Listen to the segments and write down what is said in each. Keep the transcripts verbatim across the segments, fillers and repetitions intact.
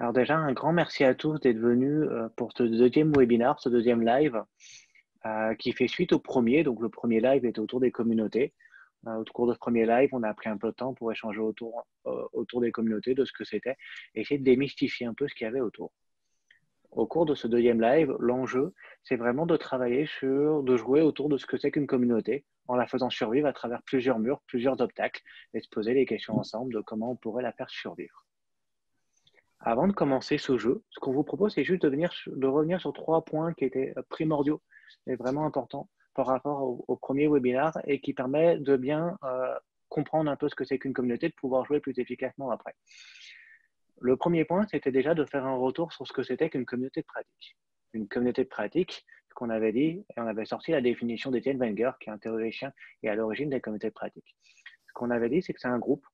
Alors déjà, un grand merci à tous d'être venus pour ce deuxième webinaire, ce deuxième live euh, qui fait suite au premier. Donc le premier live était autour des communautés. Euh, au cours de ce premier live, on a pris un peu de temps pour échanger autour, euh, autour des communautés, de ce que c'était, et essayer de démystifier un peu ce qu'il y avait autour. Au cours de ce deuxième live, l'enjeu, c'est vraiment de travailler sur, de jouer autour de ce que c'est qu'une communauté, en la faisant survivre à travers plusieurs murs, plusieurs obstacles, et se poser les questions ensemble de comment on pourrait la faire survivre. Avant de commencer ce jeu, ce qu'on vous propose, c'est juste de, venir, de revenir sur trois points qui étaient primordiaux et vraiment importants par rapport au, au premier webinaire et qui permet de bien euh, comprendre un peu ce que c'est qu'une communauté, de pouvoir jouer plus efficacement après. Le premier point, c'était déjà de faire un retour sur ce que c'était qu'une communauté de pratique. Une communauté de pratique, ce qu'on avait dit, et on avait sorti la définition d'Etienne Wenger, qui est un théoricien et à l'origine des communautés de pratique. Ce qu'on avait dit, c'est que c'est un groupe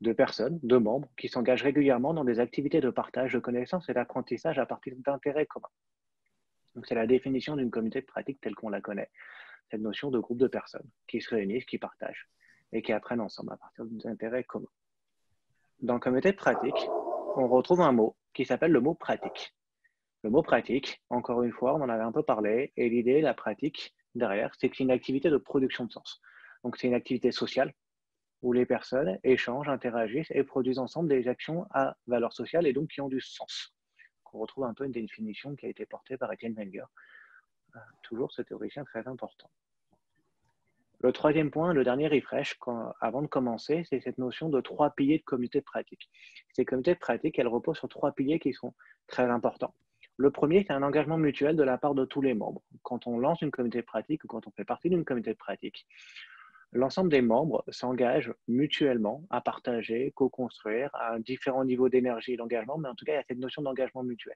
de personnes, de membres, qui s'engagent régulièrement dans des activités de partage de connaissances et d'apprentissage à partir d'intérêts communs. Donc, c'est la définition d'une communauté de pratique telle qu'on la connaît. Cette notion de groupe de personnes qui se réunissent, qui partagent et qui apprennent ensemble à partir d'intérêts communs. Dans communauté de pratique, on retrouve un mot qui s'appelle le mot pratique. Le mot pratique, encore une fois, on en avait un peu parlé, et l'idée, la pratique derrière, c'est que c'est une activité de production de sens. Donc, c'est une activité sociale, où les personnes échangent, interagissent et produisent ensemble des actions à valeur sociale et donc qui ont du sens. On retrouve un peu une définition qui a été portée par Etienne Wenger, euh, toujours ce théoricien très important. Le troisième point, le dernier refresh quand, avant de commencer, c'est cette notion de trois piliers de communauté de pratique. Ces communautés de pratique, elles reposent sur trois piliers qui sont très importants. Le premier, c'est un engagement mutuel de la part de tous les membres. Quand on lance une communauté de pratique ou quand on fait partie d'une communauté de pratique, l'ensemble des membres s'engagent mutuellement à partager, co-construire à différents niveaux d'énergie et d'engagement, mais en tout cas, il y a cette notion d'engagement mutuel.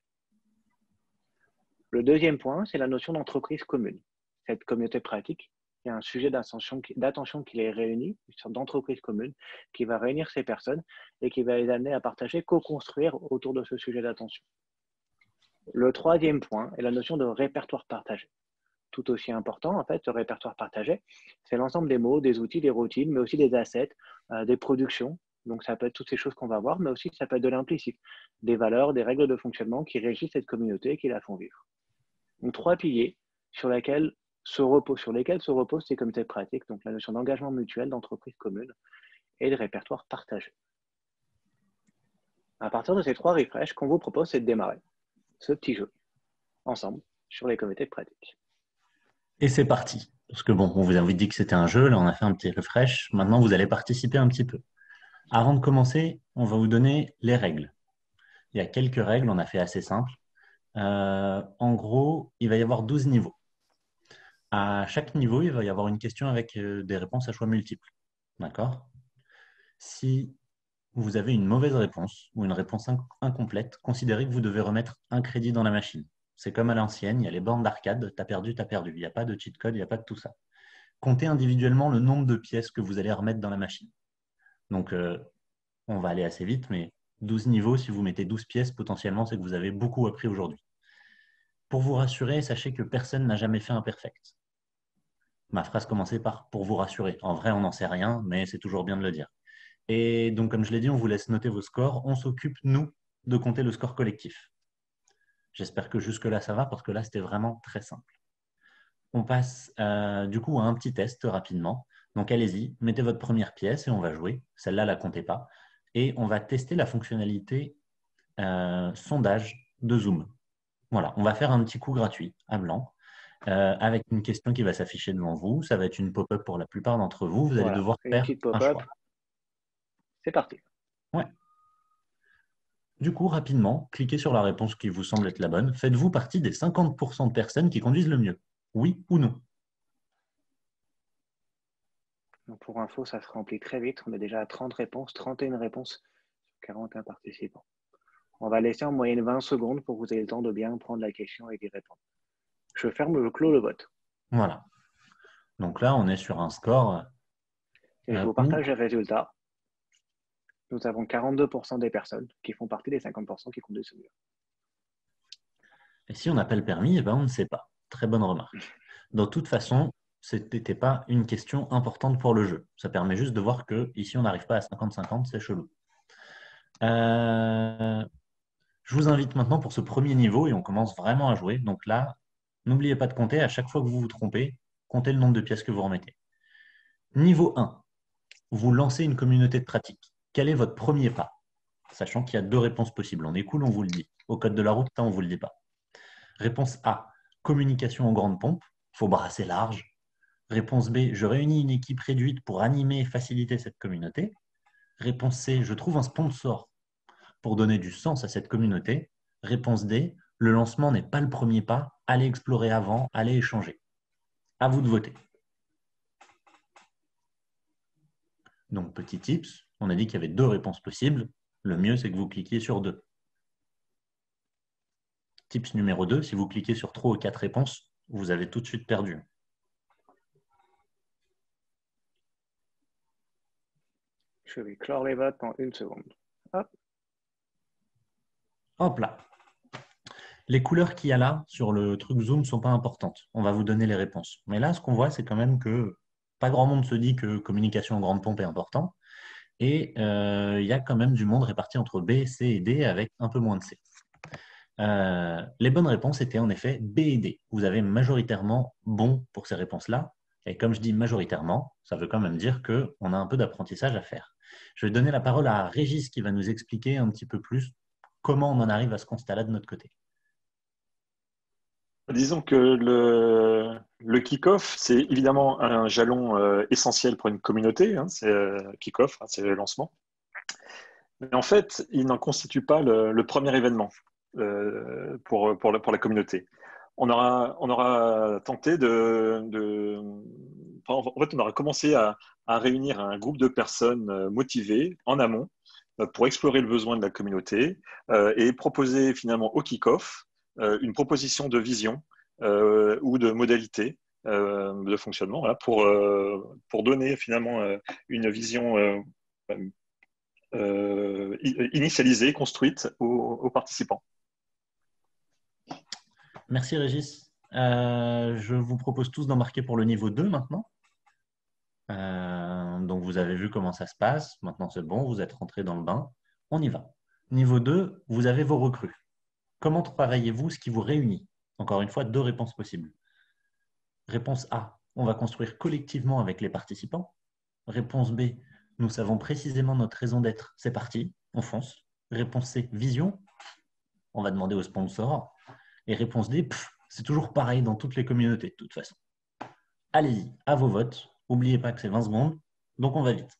Le deuxième point, c'est la notion d'entreprise commune. Cette communauté pratique, il y a un sujet d'attention qui les réunit, une sorte d'entreprise commune qui va réunir ces personnes et qui va les amener à partager, co-construire autour de ce sujet d'attention. Le troisième point est la notion de répertoire partagé. Tout aussi important, en fait, ce répertoire partagé, c'est l'ensemble des mots, des outils, des routines, mais aussi des assets, euh, des productions. Donc, ça peut être toutes ces choses qu'on va voir, mais aussi ça peut être de l'implicite, des valeurs, des règles de fonctionnement qui régissent cette communauté et qui la font vivre. Donc, trois piliers sur lesquels se reposent, sur lesquels se reposent ces communautés pratiques, donc la notion d'engagement mutuel, d'entreprise commune et de répertoire partagé. À partir de ces trois refreshs, qu'on vous propose, c'est de démarrer ce petit jeu ensemble sur les communautés pratiques. Et c'est parti, parce que bon, on vous avait dit que c'était un jeu, là on a fait un petit refresh, maintenant vous allez participer un petit peu. Avant de commencer, on va vous donner les règles. Il y a quelques règles, on a fait assez simple. Euh, en gros, il va y avoir douze niveaux. À chaque niveau, il va y avoir une question avec des réponses à choix multiples. D'accord ? Si vous avez une mauvaise réponse ou une réponse incomplète, considérez que vous devez remettre un crédit dans la machine. C'est comme à l'ancienne, il y a les bornes d'arcade, t'as perdu, t'as perdu. Il n'y a pas de cheat code, il n'y a pas de tout ça. Comptez individuellement le nombre de pièces que vous allez remettre dans la machine. Donc, euh, on va aller assez vite, mais douze niveaux, si vous mettez douze pièces, potentiellement, c'est que vous avez beaucoup appris aujourd'hui. Pour vous rassurer, sachez que personne n'a jamais fait un perfect. Ma phrase commençait par « pour vous rassurer ». En vrai, on n'en sait rien, mais c'est toujours bien de le dire. Et donc, comme je l'ai dit, on vous laisse noter vos scores. On s'occupe, nous, de compter le score collectif. J'espère que jusque-là, ça va, parce que là, c'était vraiment très simple. On passe euh, du coup à un petit test rapidement. Donc, allez-y, mettez votre première pièce et on va jouer. Celle-là, la comptez pas. Et on va tester la fonctionnalité euh, sondage de Zoom. Voilà, on va faire un petit coup gratuit à blanc euh, avec une question qui va s'afficher devant vous. Ça va être une pop-up pour la plupart d'entre vous. Vous voilà, allez devoir faire un choix. C'est parti. Ouais. Du coup, rapidement, cliquez sur la réponse qui vous semble être la bonne. Faites-vous partie des cinquante pour cent de personnes qui conduisent le mieux? Oui ou non? Donc pour info, ça se remplit très vite. On est déjà à trente réponses, trente et une réponses, quarante et un participants. On va laisser en moyenne vingt secondes pour que vous ayez le temps de bien prendre la question et d'y répondre. Je ferme, je clôt le vote. Voilà. Donc là, on est sur un score. Et je vous partage les résultats. Nous avons quarante-deux pour cent des personnes qui font partie des cinquante pour cent qui conduisent le mieux. Et si on n'a pas le permis, eh ben on ne sait pas. Très bonne remarque. De toute façon, ce n'était pas une question importante pour le jeu. Ça permet juste de voir que ici on n'arrive pas à cinquante cinquante, c'est chelou. Euh, Je vous invite maintenant pour ce premier niveau et on commence vraiment à jouer. Donc là, n'oubliez pas de compter. À chaque fois que vous vous trompez, comptez le nombre de pièces que vous remettez. Niveau un, vous lancez une communauté de pratique. Quel est votre premier pas? Sachant qu'il y a deux réponses possibles. On est cool, on vous le dit. Au code de la route, on ne vous le dit pas. Réponse A, communication en grande pompe. Il faut brasser large. Réponse B, je réunis une équipe réduite pour animer et faciliter cette communauté. Réponse C, je trouve un sponsor pour donner du sens à cette communauté. Réponse D, le lancement n'est pas le premier pas. Allez explorer avant, allez échanger. À vous de voter. Donc, petit tips, on a dit qu'il y avait deux réponses possibles. Le mieux, c'est que vous cliquiez sur deux. Tips numéro deux, si vous cliquez sur trois ou quatre réponses, vous avez tout de suite perdu. Je vais clore les votes en une seconde. Hop, Hop là. Les couleurs qu'il y a là, sur le truc Zoom, ne sont pas importantes. On va vous donner les réponses. Mais là, ce qu'on voit, c'est quand même que pas grand monde se dit que communication en grande pompe est important. Et il euh, y a quand même du monde réparti entre B, C et D avec un peu moins de C. Euh, les bonnes réponses étaient en effet B et D. Vous avez majoritairement bon pour ces réponses-là. Et comme je dis majoritairement, ça veut quand même dire qu'on a un peu d'apprentissage à faire. Je vais donner la parole à Régis qui va nous expliquer un petit peu plus comment on en arrive à ce constat-là de notre côté. Disons que le, le kick-off, c'est évidemment un jalon euh, essentiel pour une communauté. Hein, c'est euh, kick-off, hein, c'est le lancement. Mais en fait, il n'en constitue pas le, le premier événement euh, pour, pour, la, pour la communauté. On aura, on aura tenté de, de... Enfin, en fait, on aura commencé à, à réunir un groupe de personnes motivées en amont pour explorer le besoin de la communauté euh, et proposer finalement au kick-off une proposition de vision euh, ou de modalité euh, de fonctionnement voilà, pour, euh, pour donner finalement euh, une vision euh, euh, initialisée, construite aux, aux participants. Merci Régis. Euh, je vous propose tous d'embarquer pour le niveau deux maintenant. Euh, donc vous avez vu comment ça se passe. Maintenant c'est bon, vous êtes rentrés dans le bain. On y va. Niveau deux, vous avez vos recrues. Comment travaillez-vous ce qui vous réunit? Encore une fois, deux réponses possibles. Réponse A, on va construire collectivement avec les participants. Réponse B, nous savons précisément notre raison d'être. C'est parti, on fonce. Réponse C, vision. On va demander aux sponsors. Et réponse D, c'est toujours pareil dans toutes les communautés de toute façon. Allez-y, à vos votes. N'oubliez pas que c'est vingt secondes, donc on va vite.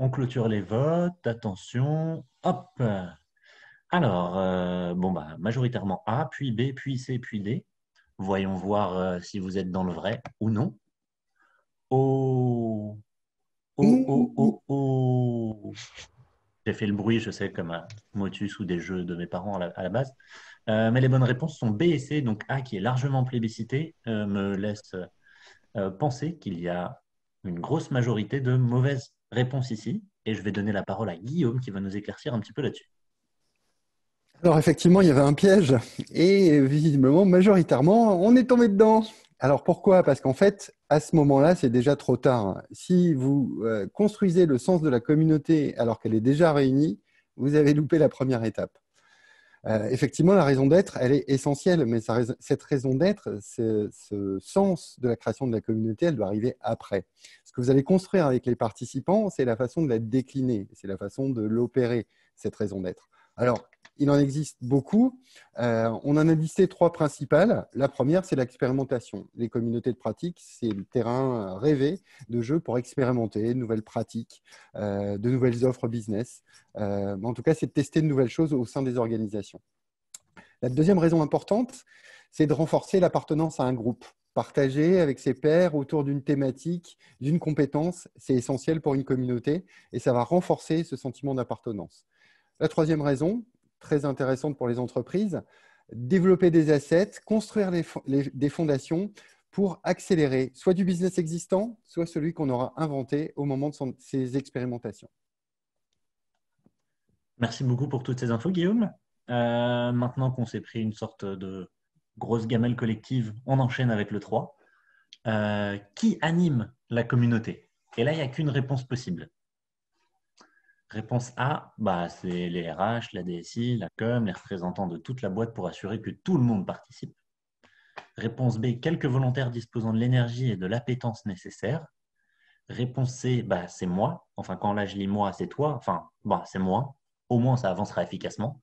On clôture les votes, attention, hop. Alors, euh, bon bah, majoritairement A, puis B, puis C, puis D. Voyons voir euh, si vous êtes dans le vrai ou non. Oh, oh, oh, oh, oh. J'ai fait le bruit, je sais, comme à Motus ou des jeux de mes parents à la, à la base. Euh, mais les bonnes réponses sont B et C, donc A qui est largement plébiscité, euh, me laisse euh, penser qu'il y a une grosse majorité de mauvaises réponse ici, et je vais donner la parole à Guillaume qui va nous éclaircir un petit peu là-dessus. Alors effectivement, il y avait un piège, et visiblement, majoritairement, on est tombé dedans. Alors pourquoi? Parce qu'en fait, à ce moment-là, c'est déjà trop tard. Si vous construisez le sens de la communauté alors qu'elle est déjà réunie, vous avez loupé la première étape. Euh, effectivement, la raison d'être, elle est essentielle, mais ça, cette raison d'être, ce sens de la création de la communauté, elle doit arriver après. Ce que vous allez construire avec les participants, c'est la façon de la décliner, c'est la façon de l'opérer, cette raison d'être. Alors, il en existe beaucoup. Euh, on en a listé trois principales. La première, c'est l'expérimentation. Les communautés de pratique, c'est le terrain rêvé de jeu pour expérimenter de nouvelles pratiques, euh, de nouvelles offres business. Euh, en tout cas, c'est de tester de nouvelles choses au sein des organisations. La deuxième raison importante, c'est de renforcer l'appartenance à un groupe. Partager avec ses pairs autour d'une thématique, d'une compétence, c'est essentiel pour une communauté et ça va renforcer ce sentiment d'appartenance. La troisième raison, très intéressante pour les entreprises, développer des assets, construire les, les, des fondations pour accélérer soit du business existant, soit celui qu'on aura inventé au moment de son, ses expérimentations. Merci beaucoup pour toutes ces infos, Guillaume. Euh, maintenant qu'on s'est pris une sorte de grosse gamelle collective, on enchaîne avec le trois. Euh, qui anime la communauté? Et là, il n'y a qu'une réponse possible. Réponse A, bah, c'est les R H, la D S I, la com, les représentants de toute la boîte pour assurer que tout le monde participe. Réponse B, quelques volontaires disposant de l'énergie et de l'appétence nécessaires. Réponse C, bah, c'est moi. Enfin, quand là, je lis moi, c'est toi. Enfin, bah, c'est moi. Au moins, ça avancera efficacement.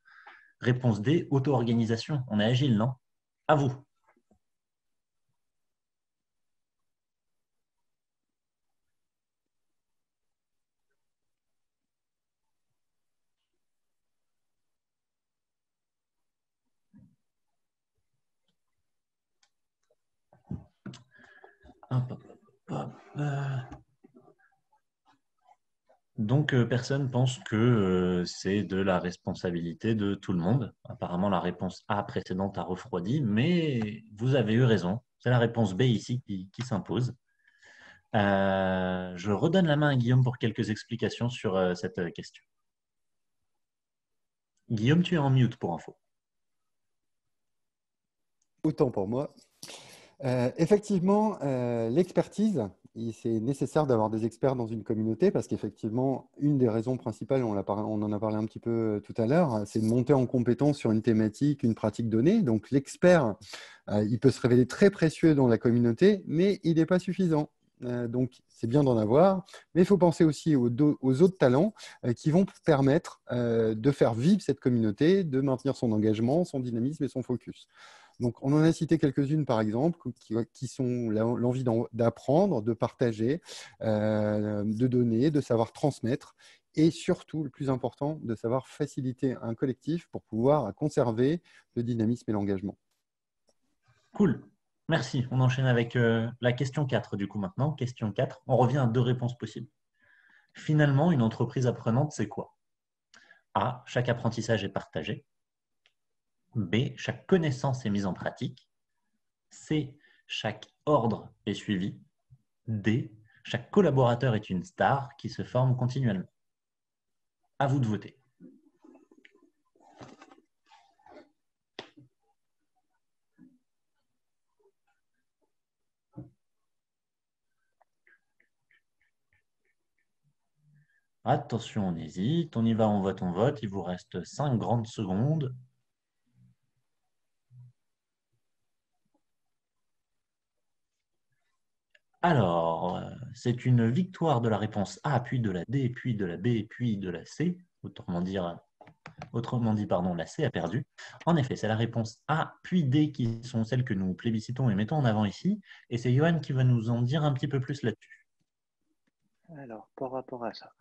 Réponse D, auto-organisation. On est agile, non? À vous. Donc, personne pense que c'est de la responsabilité de tout le monde. Apparemment, la réponse A précédente a refroidi, mais vous avez eu raison. C'est la réponse B ici qui, qui s'impose. Euh, je redonne la main à Guillaume pour quelques explications sur euh, cette question. Guillaume, tu es en mute pour info. Autant pour moi. Euh, effectivement, euh, l'expertise, c'est nécessaire d'avoir des experts dans une communauté parce qu'effectivement, une des raisons principales, on, l'a par... on en a parlé un petit peu tout à l'heure, c'est de monter en compétence sur une thématique, une pratique donnée. Donc, l'expert, euh, il peut se révéler très précieux dans la communauté, mais il n'est pas suffisant. Euh, donc, c'est bien d'en avoir, mais il faut penser aussi aux, do... aux autres talents euh, qui vont permettre euh, de faire vivre cette communauté, de maintenir son engagement, son dynamisme et son focus. Donc, on en a cité quelques-unes, par exemple, qui sont l'envie d'apprendre, de partager, euh, de donner, de savoir transmettre et surtout, le plus important, de savoir faciliter un collectif pour pouvoir conserver le dynamisme et l'engagement. Cool. Merci. On enchaîne avec euh, la question quatre du coup maintenant. Question quatre. On revient à deux réponses possibles. Finalement, une entreprise apprenante, c'est quoi? A. Chaque apprentissage est partagé. B. Chaque connaissance est mise en pratique. C. Chaque ordre est suivi. D. Chaque collaborateur est une star qui se forme continuellement. À vous de voter. Attention, on hésite. On y va, on vote, on vote. Il vous reste cinq grandes secondes. Alors, c'est une victoire de la réponse A, puis de la D, puis de la B, puis de la C. Autrement dit, autrement dit pardon, la C a perdu. En effet, c'est la réponse A, puis D qui sont celles que nous plébiscitons et mettons en avant ici. Et c'est Yoann qui va nous en dire un petit peu plus là-dessus. Alors, par rapport à ça,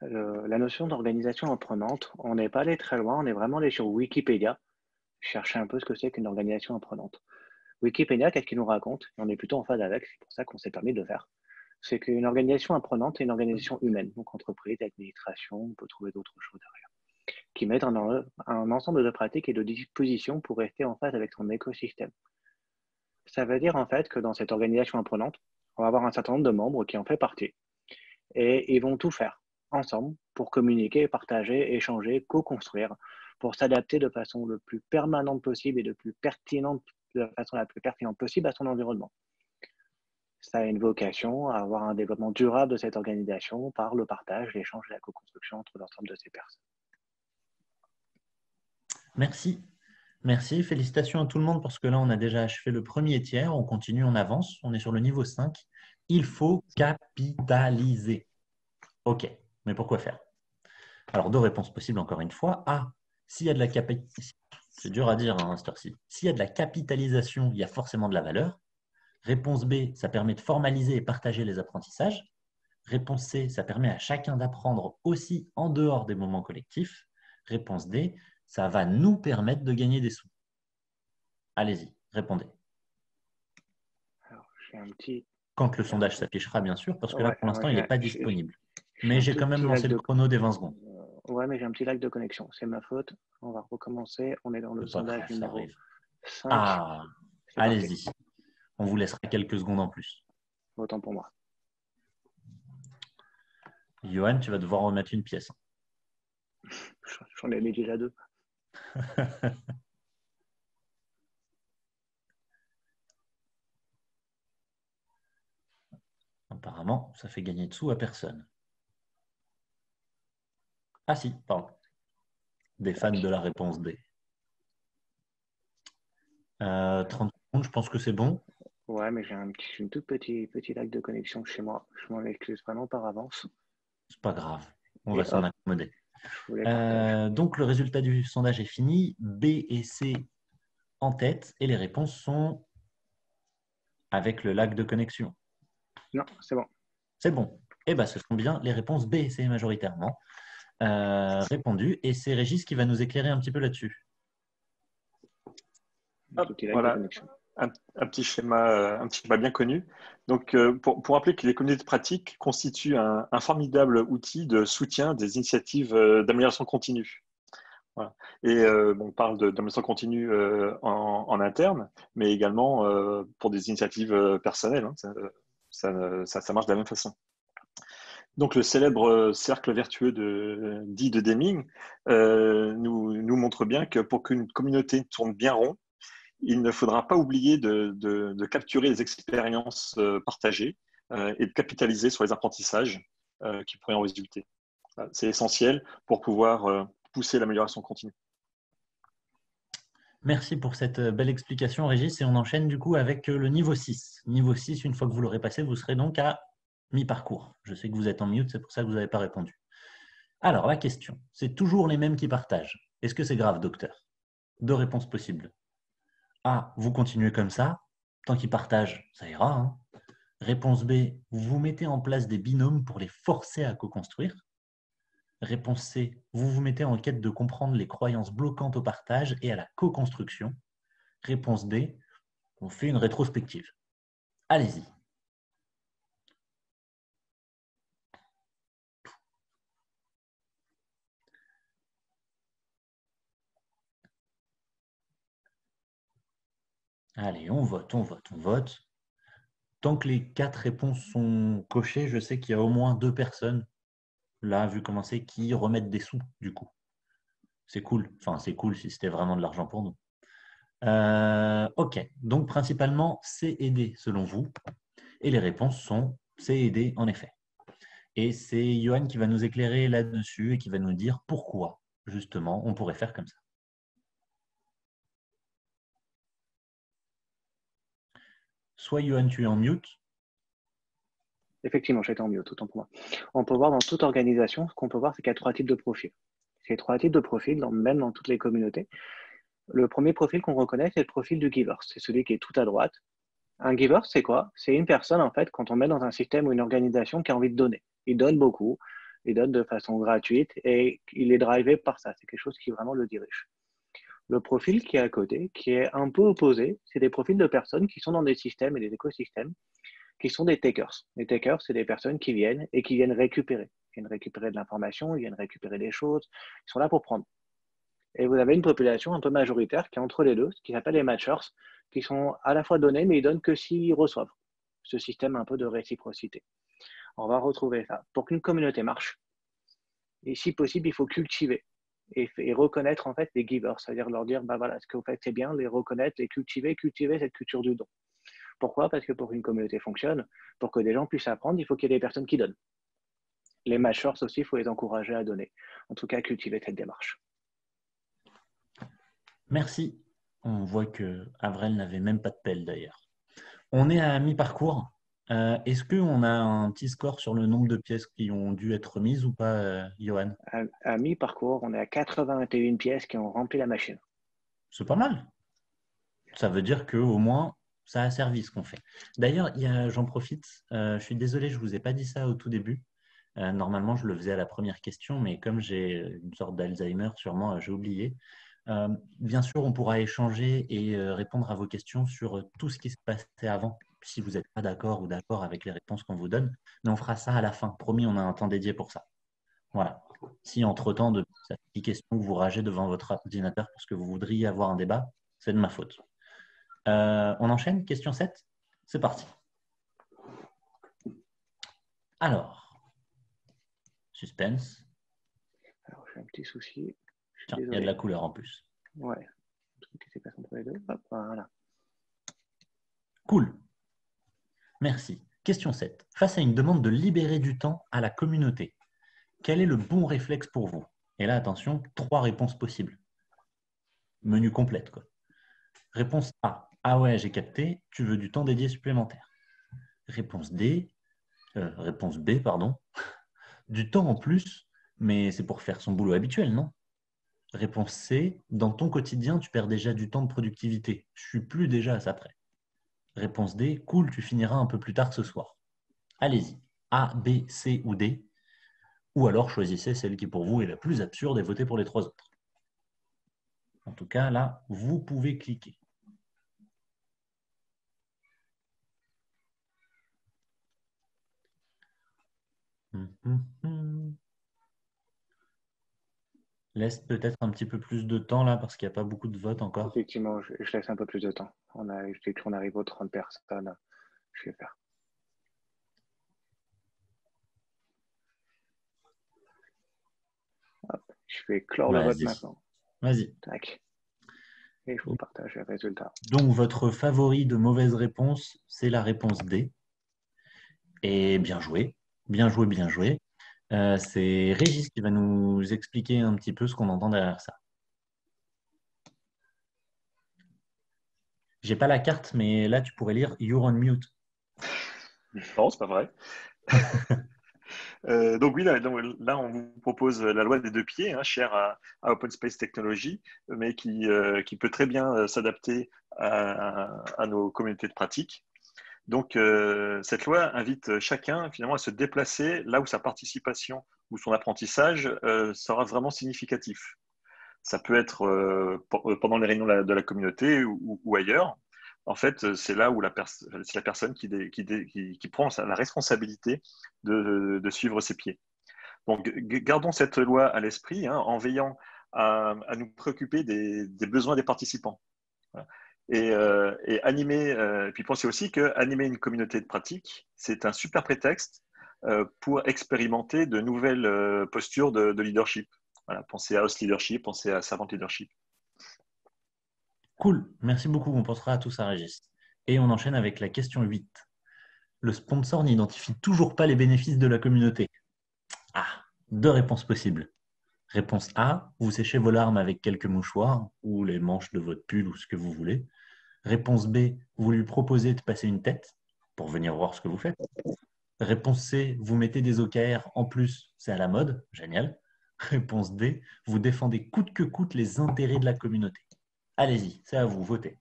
le, la notion d'organisation apprenante, on n'est pas allé très loin, on est vraiment allé sur Wikipédia, chercher un peu ce que c'est qu'une organisation apprenante. Wikipédia, qu'est-ce qu'il nous raconte? On est plutôt en phase avec, c'est pour ça qu'on s'est permis de le faire. C'est qu'une organisation apprenante est une organisation humaine, donc entreprise, administration, on peut trouver d'autres choses derrière, qui mettent un, un ensemble de pratiques et de dispositions pour rester en phase avec son écosystème. Ça veut dire en fait que dans cette organisation apprenante, on va avoir un certain nombre de membres qui en fait partie, et ils vont tout faire ensemble pour communiquer, partager, échanger, co-construire, pour s'adapter de façon le plus permanente possible et le plus pertinente possible de la façon la plus pertinente possible à son environnement. Ça a une vocation à avoir un développement durable de cette organisation par le partage, l'échange et la co-construction entre l'ensemble de ces personnes. Merci. Merci. Félicitations à tout le monde parce que là, on a déjà achevé le premier tiers. On continue, on avance. On est sur le niveau cinq. Il faut capitaliser. OK. Mais pourquoi faire? Alors, deux réponses possibles encore une fois. A. S'il y a de la capitalisation, c'est dur à dire, hein, à cette heure-ci. S'il y a de la capitalisation, il y a forcément de la valeur. Réponse B, ça permet de formaliser et partager les apprentissages. Réponse C, ça permet à chacun d'apprendre aussi en dehors des moments collectifs. Réponse D, ça va nous permettre de gagner des sous. Allez-y, répondez. Alors, j'ai un petit... Quand le sondage s'affichera, bien sûr, parce que là, ouais, pour l'instant, ouais, il n'est pas disponible. Mais j'ai quand même lancé le chrono des vingt secondes. Ouais, mais j'ai un petit lag de connexion. C'est ma faute. On va recommencer. On est dans le sondage numéro cinq. Ah, allez-y. On vous laissera quelques secondes en plus. Autant pour moi. Yoann, tu vas devoir remettre une pièce. J'en ai déjà deux. Apparemment, ça fait gagner de sous à personne. Ah si, pardon. Des fans de la réponse D. Euh, trente secondes, je pense que c'est bon. Ouais, mais j'ai un petit, une toute petite, petite lag de connexion chez moi. Je m'en excuse vraiment par avance. C'est pas grave, on et va s'en accommoder. Euh, donc, le résultat du sondage est fini. B et C en tête et les réponses sont avec le lag de connexion. Non, c'est bon. C'est bon. Eh bien, ce sont bien les réponses B et C majoritairement euh, répondues. Et c'est Régis qui va nous éclairer un petit peu là-dessus. Voilà. Un, un, petit schéma, un petit schéma bien connu. Donc, pour, pour rappeler que les communautés de pratique constituent un, un formidable outil de soutien des initiatives d'amélioration continue. Voilà. Et euh, on parle d'amélioration continue euh, en, en interne, mais également euh, pour des initiatives personnelles. Hein, ça, ça, ça, ça marche de la même façon. Donc, le célèbre cercle vertueux de, dit de Deming euh, nous, nous montre bien que pour qu'une communauté tourne bien rond, il ne faudra pas oublier de, de, de capturer les expériences euh, partagées euh, et de capitaliser sur les apprentissages euh, qui pourraient en résulter. C'est essentiel pour pouvoir euh, pousser l'amélioration continue. Merci pour cette belle explication, Régis. Et on enchaîne du coup avec le niveau six. Niveau six, une fois que vous l'aurez passé, vous serez donc à mi-parcours. Je sais que vous êtes en mute, c'est pour ça que vous n'avez pas répondu. Alors, la question, c'est toujours les mêmes qui partagent. Est-ce que c'est grave, docteur? Deux réponses possibles. A, vous continuez comme ça, tant qu'ils partagent, ça ira. Hein. Réponse B, vous mettez en place des binômes pour les forcer à co-construire. Réponse C, vous vous mettez en quête de comprendre les croyances bloquantes au partage et à la co-construction. Réponse D, on fait une rétrospective. Allez-y. Allez, on vote, on vote, on vote. Tant que les quatre réponses sont cochées, je sais qu'il y a au moins deux personnes, là, vu comment c'est, qui remettent des sous, du coup. C'est cool. Enfin, c'est cool si c'était vraiment de l'argent pour nous. Euh, ok, donc principalement C et D, selon vous. Et les réponses sont C et D, en effet. Et c'est Johan qui va nous éclairer là-dessus et qui va nous dire pourquoi, justement, on pourrait faire comme ça. Soit Yoann, tu es en mute. Effectivement, j'étais en mute, autant pour moi. On peut voir dans toute organisation, ce qu'on peut voir, c'est qu'il y a trois types de profils. Ces trois types de profils, dans, même dans toutes les communautés. Le premier profil qu'on reconnaît, c'est le profil du giver. C'est celui qui est tout à droite. Un giver, c'est quoi? C'est une personne, en fait, quand on met dans un système ou une organisation qui a envie de donner. Il donne beaucoup, il donne de façon gratuite et il est drivé par ça. C'est quelque chose qui vraiment le dirige. Le profil qui est à côté, qui est un peu opposé, c'est des profils de personnes qui sont dans des systèmes et des écosystèmes, qui sont des takers. Les takers, c'est des personnes qui viennent et qui viennent récupérer. Ils viennent récupérer de l'information, ils viennent récupérer des choses, ils sont là pour prendre. Et vous avez une population un peu majoritaire qui est entre les deux, ce qui s'appelle les matchers, qui sont à la fois donnés, mais ils donnent que s'ils reçoivent. Ce système un peu de réciprocité. On va retrouver ça. Pour qu'une communauté marche, et si possible, il faut cultiver. Et, et reconnaître en fait les givers, c'est-à-dire leur dire bah voilà, ce que vous faites c'est bien, les reconnaître, les cultiver, cultiver cette culture du don. Pourquoi? Parce que pour qu'une communauté fonctionne, pour que des gens puissent apprendre, il faut qu'il y ait des personnes qui donnent. Les matchers aussi, il faut les encourager à donner. En tout cas, cultiver cette démarche. Merci. On voit que Avrel n'avait même pas de pelle d'ailleurs. On est à mi-parcours. Euh, Est-ce qu'on a un petit score sur le nombre de pièces qui ont dû être mises ou pas, euh, Johan? À, à mi-parcours, on est à quatre-vingt-un pièces qui ont rempli la machine. C'est pas mal. Ça veut dire qu'au moins, ça a servi ce qu'on fait. D'ailleurs, j'en profite. Euh, je suis désolé, je ne vous ai pas dit ça au tout début. Euh, normalement, je le faisais à la première question, mais comme j'ai une sorte d'Alzheimer, sûrement, j'ai oublié. Euh, bien sûr, on pourra échanger et répondre à vos questions sur tout ce qui se passait avant. Si vous n'êtes pas d'accord ou d'accord avec les réponses qu'on vous donne, mais on fera ça à la fin. Promis, on a un temps dédié pour ça. Voilà. Si entre-temps, de petites questions, vous ragez devant votre ordinateur parce que vous voudriez avoir un débat, c'est de ma faute. Euh, on enchaîne. Question sept. C'est parti. Alors, suspense. Alors, j'ai un petit souci. Tiens, il y a de la couleur en plus. Ouais. Hop, voilà. Cool. Merci. Question sept. Face à une demande de libérer du temps à la communauté, quel est le bon réflexe pour vous? Et là, attention, trois réponses possibles. Menu complète, quoi. Réponse A. Ah ouais, j'ai capté, tu veux du temps dédié supplémentaire. Réponse D. Euh, réponse B, pardon. Du temps en plus, mais c'est pour faire son boulot habituel, non? Réponse C. Dans ton quotidien, tu perds déjà du temps de productivité. Je suis plus déjà à ça près. Réponse D. Cool, tu finiras un peu plus tard ce soir. Allez-y. A, B, C ou D. Ou alors choisissez celle qui pour vous est la plus absurde et votez pour les trois autres. En tout cas, là, vous pouvez cliquer. Hum, hum, hum. Laisse peut-être un petit peu plus de temps là, parce qu'il n'y a pas beaucoup de votes encore. Effectivement, je, je laisse un peu plus de temps. On a, je dis qu'on arrive aux trente personnes. Je vais faire. Hop, je vais clore le vote maintenant. Vas-y. Tac. Et je vous partage les résultats. Donc, votre favori de mauvaise réponse, c'est la réponse D. Et bien joué. Bien joué, bien joué. Euh, c'est Régis qui va nous expliquer un petit peu ce qu'on entend derrière ça. J'ai pas la carte, mais là, tu pourrais lire « You're on mute ». Non, c'est pas vrai. euh, donc oui, là, là, on vous propose la loi des deux pieds, hein, chère à, à Open Space Technology, mais qui, euh, qui peut très bien s'adapter à, à, à nos communautés de pratique. Donc, euh, cette loi invite chacun finalement à se déplacer là où sa participation ou son apprentissage euh, sera vraiment significatif. Ça peut être euh, pendant les réunions de la communauté ou, ou ailleurs. En fait, c'est là où la, pers la personne qui, dé qui, dé qui, qui prend la responsabilité de, de suivre ses pieds. Donc, gardons cette loi à l'esprit, hein, en veillant à, à nous préoccuper des, des besoins des participants. Voilà. Et, euh, et animer, euh, puis pensez aussi qu'animer une communauté de pratique, c'est un super prétexte euh, pour expérimenter de nouvelles euh, postures de, de leadership. Voilà, pensez à Host Leadership, pensez à Servant Leadership. Cool, merci beaucoup, on pensera à tout ça, Régis. Et on enchaîne avec la question huit. Le sponsor n'identifie toujours pas les bénéfices de la communauté. Ah, deux réponses possibles. Réponse A, vous séchez vos larmes avec quelques mouchoirs ou les manches de votre pull ou ce que vous voulez. Réponse B, vous lui proposez de passer une tête pour venir voir ce que vous faites. Réponse C, vous mettez des O K R en plus, c'est à la mode, génial. Réponse D, vous défendez coûte que coûte les intérêts de la communauté. Allez-y, c'est à vous, votez.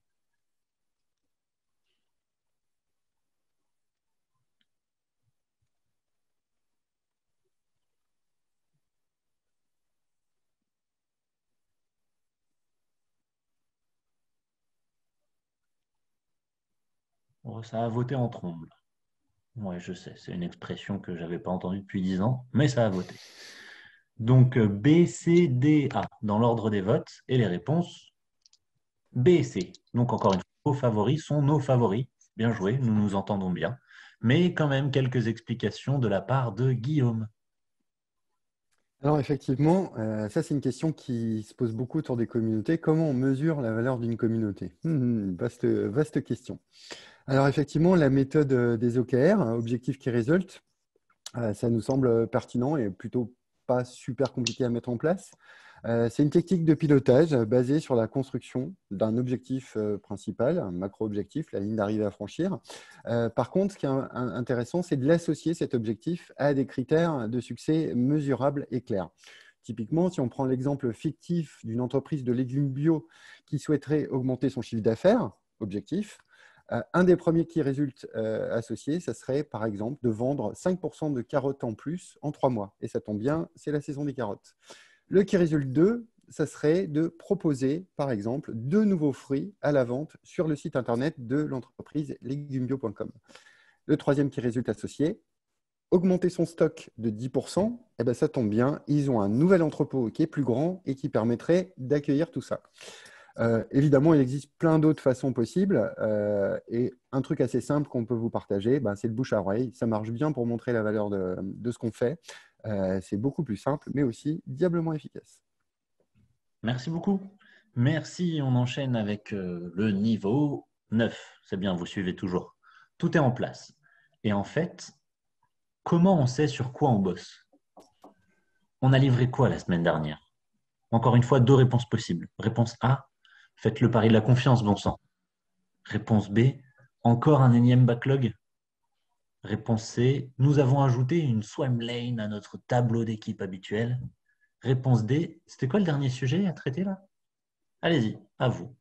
Ça a voté en trombe. Oui, je sais, c'est une expression que je n'avais pas entendue depuis dix ans, mais ça a voté. Donc, B, C, D, A, dans l'ordre des votes, et les réponses, B et C. Donc, encore une fois, vos favoris sont nos favoris. Bien joué, nous nous entendons bien. Mais quand même, quelques explications de la part de Guillaume. Alors, effectivement, euh, ça, c'est une question qui se pose beaucoup autour des communautés. Comment on mesure la valeur d'une communauté? Hum, vaste, vaste question. Alors effectivement, la méthode des O K R, Objective Key Result, ça nous semble pertinent et plutôt pas super compliqué à mettre en place. C'est une technique de pilotage basée sur la construction d'un objectif principal, un macro-objectif, la ligne d'arrivée à franchir. Par contre, ce qui est intéressant, c'est de l'associer cet objectif à des critères de succès mesurables et clairs. Typiquement, si on prend l'exemple fictif d'une entreprise de légumes bio qui souhaiterait augmenter son chiffre d'affaires, objectif, un des premiers qui résulte associé, ça serait par exemple de vendre cinq pour cent de carottes en plus en trois mois. Et ça tombe bien, c'est la saison des carottes. Le qui résulte deux, ça serait de proposer par exemple deux nouveaux fruits à la vente sur le site internet de l'entreprise légumes bio point com. Le troisième qui résulte associé, augmenter son stock de dix pour cent, eh ben ça tombe bien, ils ont un nouvel entrepôt qui est plus grand et qui permettrait d'accueillir tout ça. Euh, évidemment, il existe plein d'autres façons possibles euh, et un truc assez simple qu'on peut vous partager, ben, c'est le bouche à oreille. Ça marche bien pour montrer la valeur de, de ce qu'on fait. Euh, c'est beaucoup plus simple, mais aussi diablement efficace. Merci beaucoup. Merci, on enchaîne avec le niveau neuf. C'est bien, vous suivez toujours. Tout est en place. Et en fait, comment on sait sur quoi on bosse? On a livré quoi la semaine dernière? Encore une fois, deux réponses possibles. Réponse A, faites le pari de la confiance, bon sang. Réponse B, encore un énième backlog. Réponse C, nous avons ajouté une swim lane à notre tableau d'équipe habituel. Réponse D, c'était quoi le dernier sujet à traiter là? Allez-y, à vous.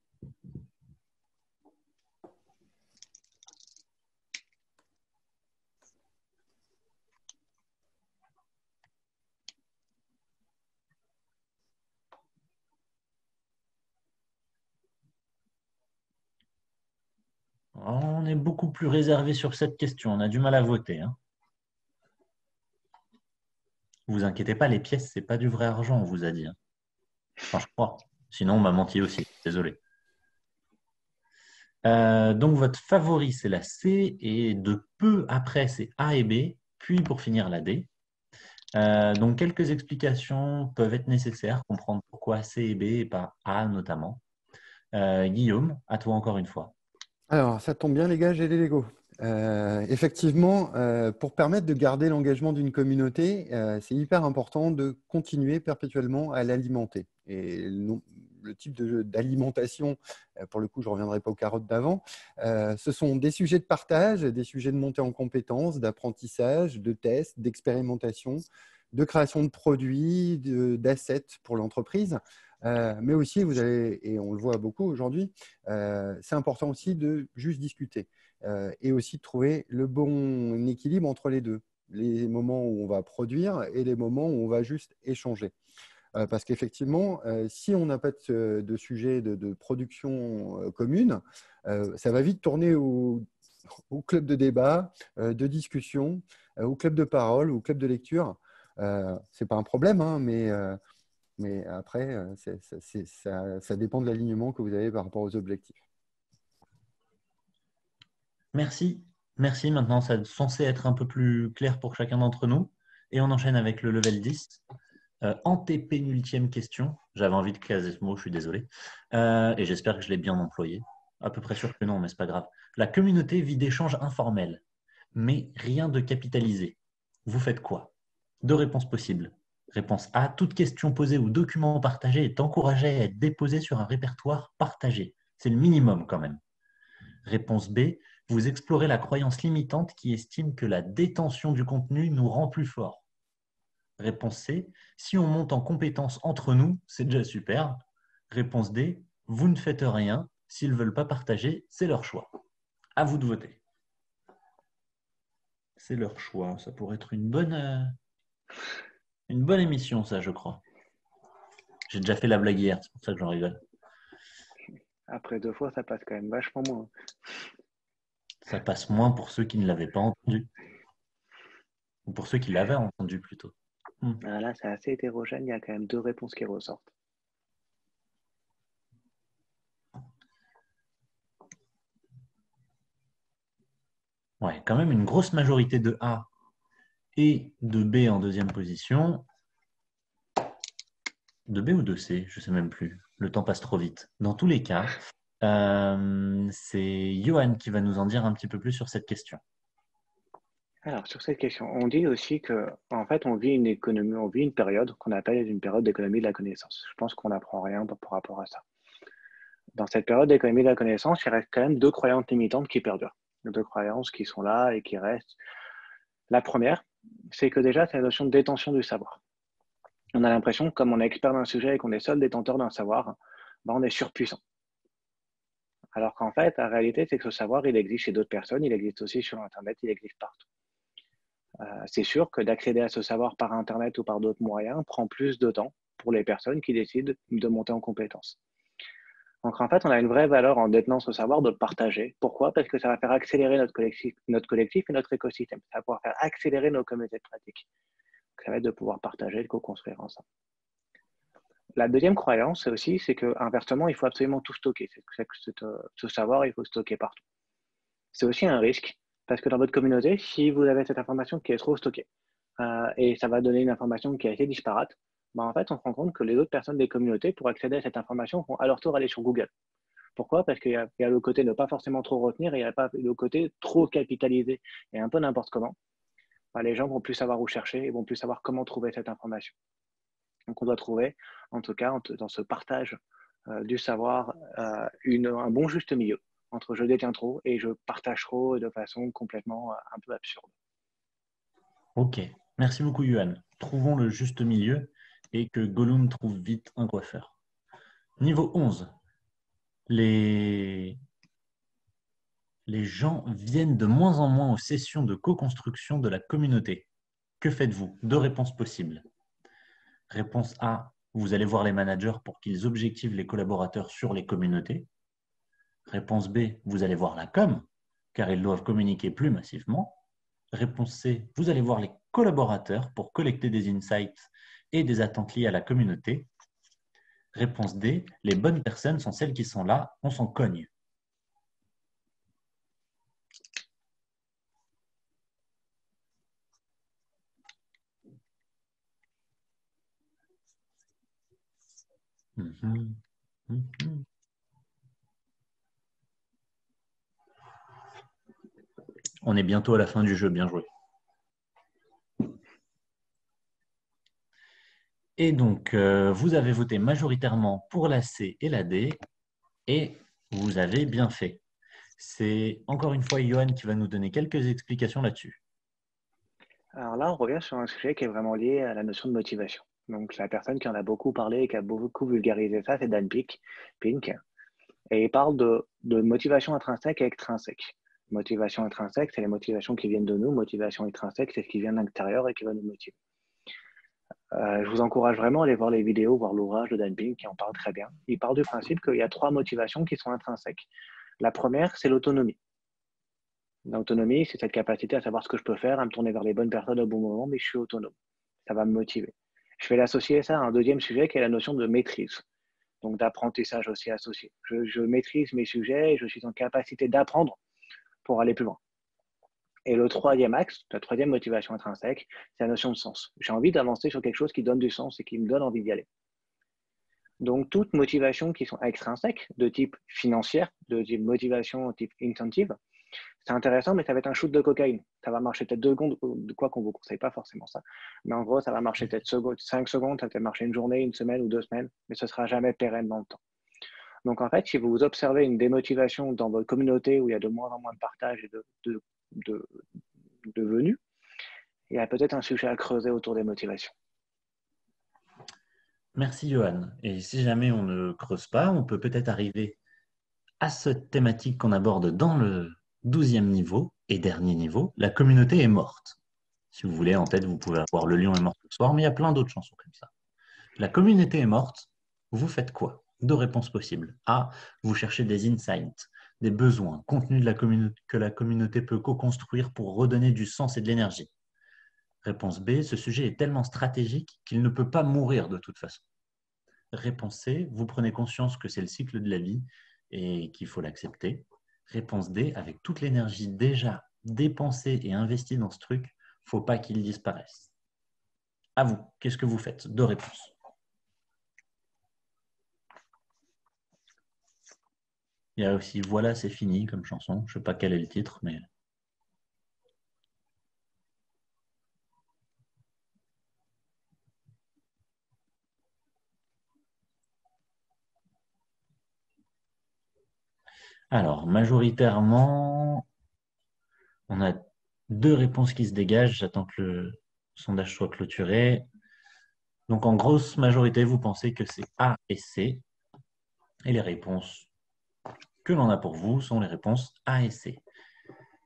On est beaucoup plus réservé sur cette question. On a du mal à voter. Hein. Vous inquiétez pas, les pièces, c'est pas du vrai argent, on vous a dit. Hein. Enfin, je crois. Sinon, on m'a menti aussi. Désolé. Euh, donc, votre favori, c'est la C. Et de peu après, c'est A et B. Puis, pour finir, la D. Euh, donc, quelques explications peuvent être nécessaires. Comprendre pourquoi C et B et pas A, notamment. Euh, Guillaume, à toi encore une fois. Alors, ça tombe bien les gars, j'ai les Legos. Euh, effectivement, euh, pour permettre de garder l'engagement d'une communauté, euh, c'est hyper important de continuer perpétuellement à l'alimenter. Et le, le type d'alimentation, euh, pour le coup, je ne reviendrai pas aux carottes d'avant, euh, ce sont des sujets de partage, des sujets de montée en compétences, d'apprentissage, de tests, d'expérimentation, de création de produits, d'assets pour l'entreprise. Euh, mais aussi, vous avez, et on le voit beaucoup aujourd'hui, euh, c'est important aussi de juste discuter euh, et aussi de trouver le bon équilibre entre les deux, les moments où on va produire et les moments où on va juste échanger. Euh, parce qu'effectivement, euh, si on n'a pas de, de sujet de, de production euh, commune, euh, ça va vite tourner au, au club de débat, euh, de discussion, euh, au club de parole, au club de lecture. Euh, c'est pas un problème, hein, mais... Euh, Mais après, c'est, c'est, ça, ça dépend de l'alignement que vous avez par rapport aux objectifs. Merci. Merci. Maintenant, ça est censé être un peu plus clair pour chacun d'entre nous. Et on enchaîne avec le level dix. Euh, antépénultième question. J'avais envie de caser ce mot, je suis désolé. Euh, et j'espère que je l'ai bien employé. À peu près sûr que non, mais ce n'est pas grave. La communauté vit d'échanges informels, mais rien de capitalisé. Vous faites quoi? Deux réponses possibles. Réponse A, toute question posée ou document partagé est encouragé à être déposé sur un répertoire partagé. C'est le minimum quand même. Réponse B, vous explorez la croyance limitante qui estime que la détention du contenu nous rend plus forts. Réponse C, si on monte en compétence entre nous, c'est déjà super. Réponse D, vous ne faites rien. S'ils ne veulent pas partager, c'est leur choix. À vous de voter. C'est leur choix. Ça pourrait être une bonne... Une bonne émission, ça, je crois. J'ai déjà fait la blague hier, c'est pour ça que j'en rigole. Après deux fois, ça passe quand même vachement moins. Ça passe moins pour ceux qui ne l'avaient pas entendu. Ou pour ceux qui l'avaient entendu, plutôt. Hum. Ah là, c'est assez hétérogène, il y a quand même deux réponses qui ressortent. Ouais, quand même une grosse majorité de A. Et de B en deuxième position. De B ou de C, je ne sais même plus. Le temps passe trop vite. Dans tous les cas, euh, c'est Johan qui va nous en dire un petit peu plus sur cette question. Alors, sur cette question, on dit aussi que, en fait, on vit une économie, on vit une période qu'on appelle une période d'économie de la connaissance. Je pense qu'on n'apprend rien par rapport à ça. Dans cette période d'économie de la connaissance, il reste quand même deux croyances limitantes qui perdurent. Deux croyances qui sont là et qui restent. La première, c'est que déjà, c'est la notion de détention du savoir. On a l'impression que comme on est expert d'un sujet et qu'on est seul détenteur d'un savoir, ben on est surpuissant. Alors qu'en fait, la réalité, c'est que ce savoir, il existe chez d'autres personnes, il existe aussi sur Internet, il existe partout. Euh, c'est sûr que d'accéder à ce savoir par Internet ou par d'autres moyens prend plus de temps pour les personnes qui décident de monter en compétences. Donc en fait, on a une vraie valeur en détenant ce savoir de le partager. Pourquoi? Parce que ça va faire accélérer notre collectif, notre collectif et notre écosystème. Ça va pouvoir faire accélérer nos communautés de pratique. Ça va être de pouvoir partager, de co-construire ensemble. La deuxième croyance aussi, c'est qu'inversement, il faut absolument tout stocker. C'est que ce savoir, il faut stocker partout. C'est aussi un risque, parce que dans votre communauté, si vous avez cette information qui est trop stockée, euh, et ça va donner une information qui est assez disparate, bah en fait, on se rend compte que les autres personnes des communautés, pour accéder à cette information, vont à leur tour aller sur Google. Pourquoi? Parce qu'il y, y a le côté ne pas forcément trop retenir et il y a pas le côté trop capitaliser et un peu n'importe comment. Bah, les gens vont plus savoir où chercher et vont plus savoir comment trouver cette information. Donc, on doit trouver, en tout cas, dans ce partage euh, du savoir, euh, une, un bon juste milieu entre je détiens trop et je partage trop de façon complètement euh, un peu absurde. Ok, merci beaucoup Yoann. Trouvons le juste milieu et que Gollum trouve vite un coiffeur. Niveau onze, les... les gens viennent de moins en moins aux sessions de co-construction de la communauté. Que faites-vous? Deux réponses possibles. Réponse A, vous allez voir les managers pour qu'ils objectivent les collaborateurs sur les communautés. Réponse B, vous allez voir la com, car ils doivent communiquer plus massivement. Réponse C, vous allez voir les collaborateurs pour collecter des insights et des attentes liées à la communauté. Réponse D, les bonnes personnes sont celles qui sont là, on s'en cogne. Mmh. Mmh. On est bientôt à la fin du jeu, bien joué. Et donc, euh, vous avez voté majoritairement pour la C et la D, et vous avez bien fait. C'est encore une fois Yoann qui va nous donner quelques explications là-dessus. Alors là, on revient sur un sujet qui est vraiment lié à la notion de motivation. Donc la personne qui en a beaucoup parlé et qui a beaucoup vulgarisé ça, c'est Dan Pink, Pink. Et il parle de, de motivation intrinsèque et extrinsèque. Motivation intrinsèque, c'est les motivations qui viennent de nous. Motivation extrinsèque, c'est ce qui vient de l'intérieur et qui va nous motiver. Euh, je vous encourage vraiment à aller voir les vidéos, voir l'ouvrage de Dan Pink qui en parle très bien. Il part du principe qu'il y a trois motivations qui sont intrinsèques. La première, c'est l'autonomie. L'autonomie, c'est cette capacité à savoir ce que je peux faire, à me tourner vers les bonnes personnes au bon moment, mais je suis autonome. Ça va me motiver. Je vais l'associer ça à un deuxième sujet qui est la notion de maîtrise, donc d'apprentissage aussi associé. Je, je maîtrise mes sujets et je suis en capacité d'apprendre pour aller plus loin. Et le troisième axe, la troisième motivation intrinsèque, c'est la notion de sens. J'ai envie d'avancer sur quelque chose qui donne du sens et qui me donne envie d'y aller. Donc, toutes motivations qui sont extrinsèques, de type financière, de type motivation, type incentive, c'est intéressant, mais ça va être un shoot de cocaïne. Ça va marcher peut-être deux secondes, quoi qu'on ne vous conseille pas forcément ça. Mais en gros, ça va marcher peut-être cinq secondes, ça va peut-être marcher une journée, une semaine ou deux semaines, mais ce ne sera jamais pérenne dans le temps. Donc en fait, si vous observez une démotivation dans votre communauté où il y a de moins en moins de partage et de, de, de, de venues, il y a peut-être un sujet à creuser autour des motivations. Merci Yoann. Et si jamais on ne creuse pas, on peut peut-être arriver à cette thématique qu'on aborde dans le douzième niveau et dernier niveau, la communauté est morte. Si vous voulez, en tête, vous pouvez avoir Le Lion est mort ce soir, mais il y a plein d'autres chansons comme ça. La communauté est morte, vous faites quoi? Deux réponses possibles. A, vous cherchez des insights, des besoins, contenu de la communauté que la communauté peut co-construire pour redonner du sens et de l'énergie. Réponse B, ce sujet est tellement stratégique qu'il ne peut pas mourir de toute façon. Réponse C, vous prenez conscience que c'est le cycle de la vie et qu'il faut l'accepter. Réponse D, avec toute l'énergie déjà dépensée et investie dans ce truc, faut pas qu'il disparaisse. À vous, qu'est-ce que vous faites? Deux réponses. Il y a aussi « Voilà, c'est fini » comme chanson. Je ne sais pas quel est le titre, mais... Alors, majoritairement, on a deux réponses qui se dégagent. J'attends que le sondage soit clôturé. Donc, en grosse majorité, vous pensez que c'est A et C. Et les réponses que l'on a pour vous sont les réponses A et C.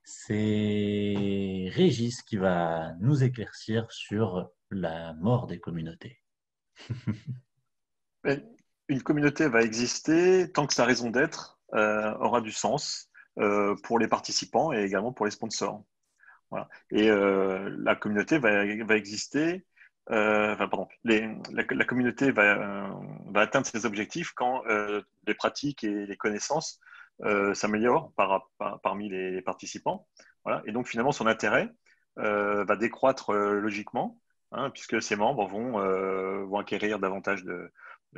C'est Régis qui va nous éclaircir sur la mort des communautés. Une communauté va exister tant que sa raison d'être euh, aura du sens euh, pour les participants et également pour les sponsors. Voilà. Et euh, la communauté va, va exister, euh, enfin, pardon, les, la, la communauté va, euh, va atteindre ses objectifs quand euh, les pratiques et les connaissances euh, s'améliorent par, par, parmi les participants. Voilà. Et donc, finalement, son intérêt euh, va décroître euh, logiquement hein, puisque ses membres vont, euh, vont acquérir davantage de,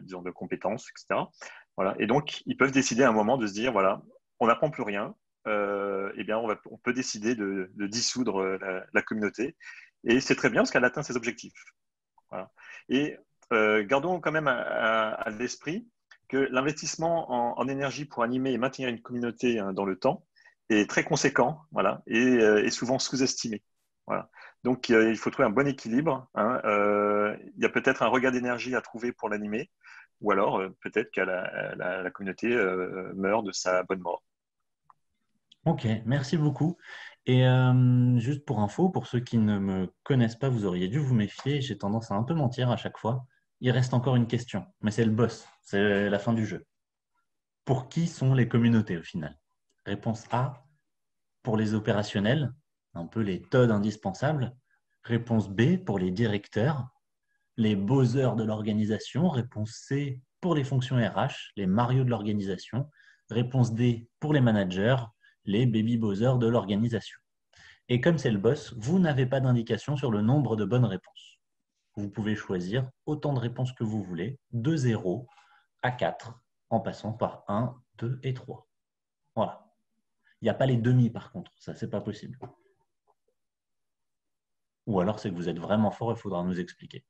disons, de compétences, et cetera. Voilà. Et donc, ils peuvent décider à un moment de se dire, voilà, on n'apprend plus rien, euh, eh bien, on, va, on peut décider de, de dissoudre la, la communauté. Et c'est très bien parce qu'elle atteint ses objectifs. Voilà. Et euh, gardons quand même à, à, à l'esprit que l'investissement en, en énergie pour animer et maintenir une communauté hein, dans le temps est très conséquent, voilà, et euh, est souvent sous-estimé. Voilà. Donc, euh, il faut trouver un bon équilibre. Hein, euh, il y a peut-être un regard d'énergie à trouver pour l'animer, ou alors euh, peut-être que la, la, la communauté euh, meurt de sa bonne mort. Ok, merci beaucoup. Et euh, juste pour info, pour ceux qui ne me connaissent pas, vous auriez dû vous méfier. J'ai tendance à un peu mentir à chaque fois. Il reste encore une question, mais c'est le boss. C'est la fin du jeu. Pour qui sont les communautés au final? Réponse A, pour les opérationnels, un peu les T O D indispensables. Réponse B, pour les directeurs, les buzzers de l'organisation. Réponse C, pour les fonctions R H, les Mario de l'organisation. Réponse D, pour les managers, les baby buzzers de l'organisation. Et comme c'est le boss, vous n'avez pas d'indication sur le nombre de bonnes réponses. Vous pouvez choisir autant de réponses que vous voulez, de zéro à quatre, en passant par un, deux et trois. Voilà. Il n'y a pas les demi par contre, ça c'est pas possible. Ou alors c'est que vous êtes vraiment fort, il faudra nous expliquer.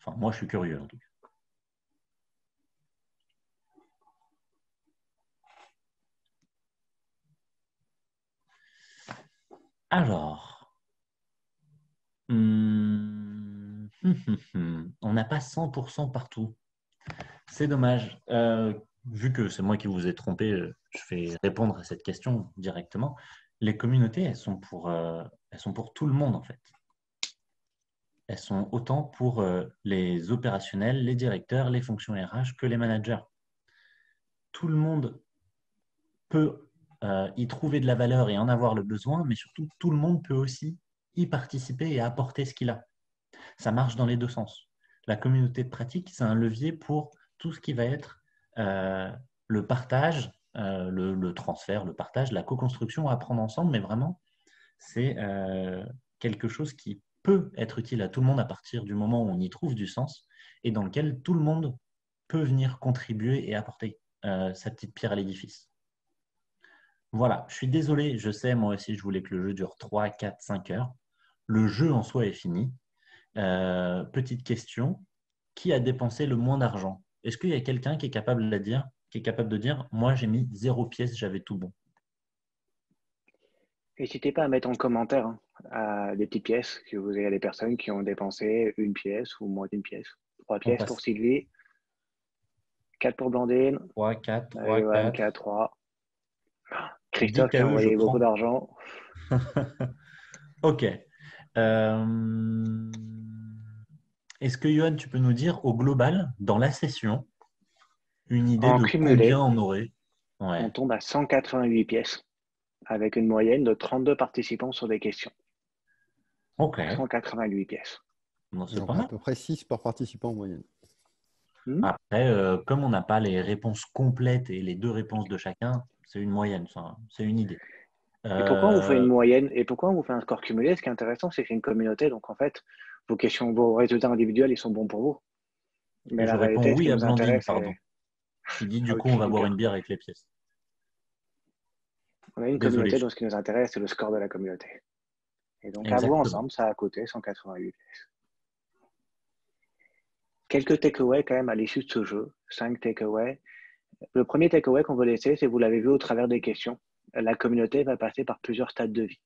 Enfin, moi je suis curieux en tout cas. Alors, hum, hum, hum, on n'a pas cent pour cent partout. C'est dommage. Euh, vu que c'est moi qui vous ai trompé, je vais répondre à cette question directement. Les communautés, elles sont pour, euh, elles sont pour tout le monde en fait. Elles sont autant pour euh, les opérationnels, les directeurs, les fonctions R H que les managers. Tout le monde peut Euh, y trouver de la valeur et en avoir le besoin, mais surtout, tout le monde peut aussi y participer et apporter ce qu'il a. Ça marche dans les deux sens. La communauté de pratique, c'est un levier pour tout ce qui va être euh, le partage, euh, le, le transfert, le partage, la co-construction à apprendre ensemble, mais vraiment, c'est euh, quelque chose qui peut être utile à tout le monde à partir du moment où on y trouve du sens et dans lequel tout le monde peut venir contribuer et apporter euh, sa petite pierre à l'édifice. Voilà, je suis désolé, je sais, moi aussi, je voulais que le jeu dure trois, quatre, cinq heures. Le jeu en soi est fini. Euh, petite question, qui a dépensé le moins d'argent? Est-ce qu'il y a quelqu'un qui est capable de dire, qui est capable de dire, moi j'ai mis zéro pièce, j'avais tout bon? N'hésitez pas à mettre en commentaire hein, des petites pièces, que vous ayez des personnes qui ont dépensé une pièce ou moins d'une pièce. Trois pièces pour Sylvie, quatre pour Blandine, trois, quatre, trois, quatre, trois. Christophe qui a envoyé beaucoup d'argent. Ok. Euh... Est-ce que, Yoann, tu peux nous dire, au global, dans la session, une idée en de cumulé, combien on aurait ouais. On tombe à cent quatre-vingt-huit pièces, avec une moyenne de trente-deux participants sur des questions. Ok. cent quatre-vingt-huit pièces. Non, c'est pas mal. À peu près six par participant en moyenne. Hmm. Après, euh, comme on n'a pas les réponses complètes et les deux réponses de chacun... C'est une moyenne, c'est une idée. Euh... Et pourquoi on vous fait une moyenne? Et pourquoi on vous fait un score cumulé? Ce qui est intéressant, c'est que c'est une communauté. Donc, en fait, vos questions, vos résultats individuels, ils sont bons pour vous. Mais je la réponds réalité, oui à Blandine, pardon. Et... Je dis, du ah, coup, on va boire une bière avec les pièces. On a une Désolé. communauté, donc ce qui nous intéresse, c'est le score de la communauté. Et donc, Exactement. à vous ensemble, ça a coûté cent quatre-vingt-huit pièces. Quelques takeaways quand même à l'issue de ce jeu. Cinq takeaways. Le premier takeaway qu'on veut laisser, c'est, vous l'avez vu au travers des questions, la communauté va passer par plusieurs stades de vie.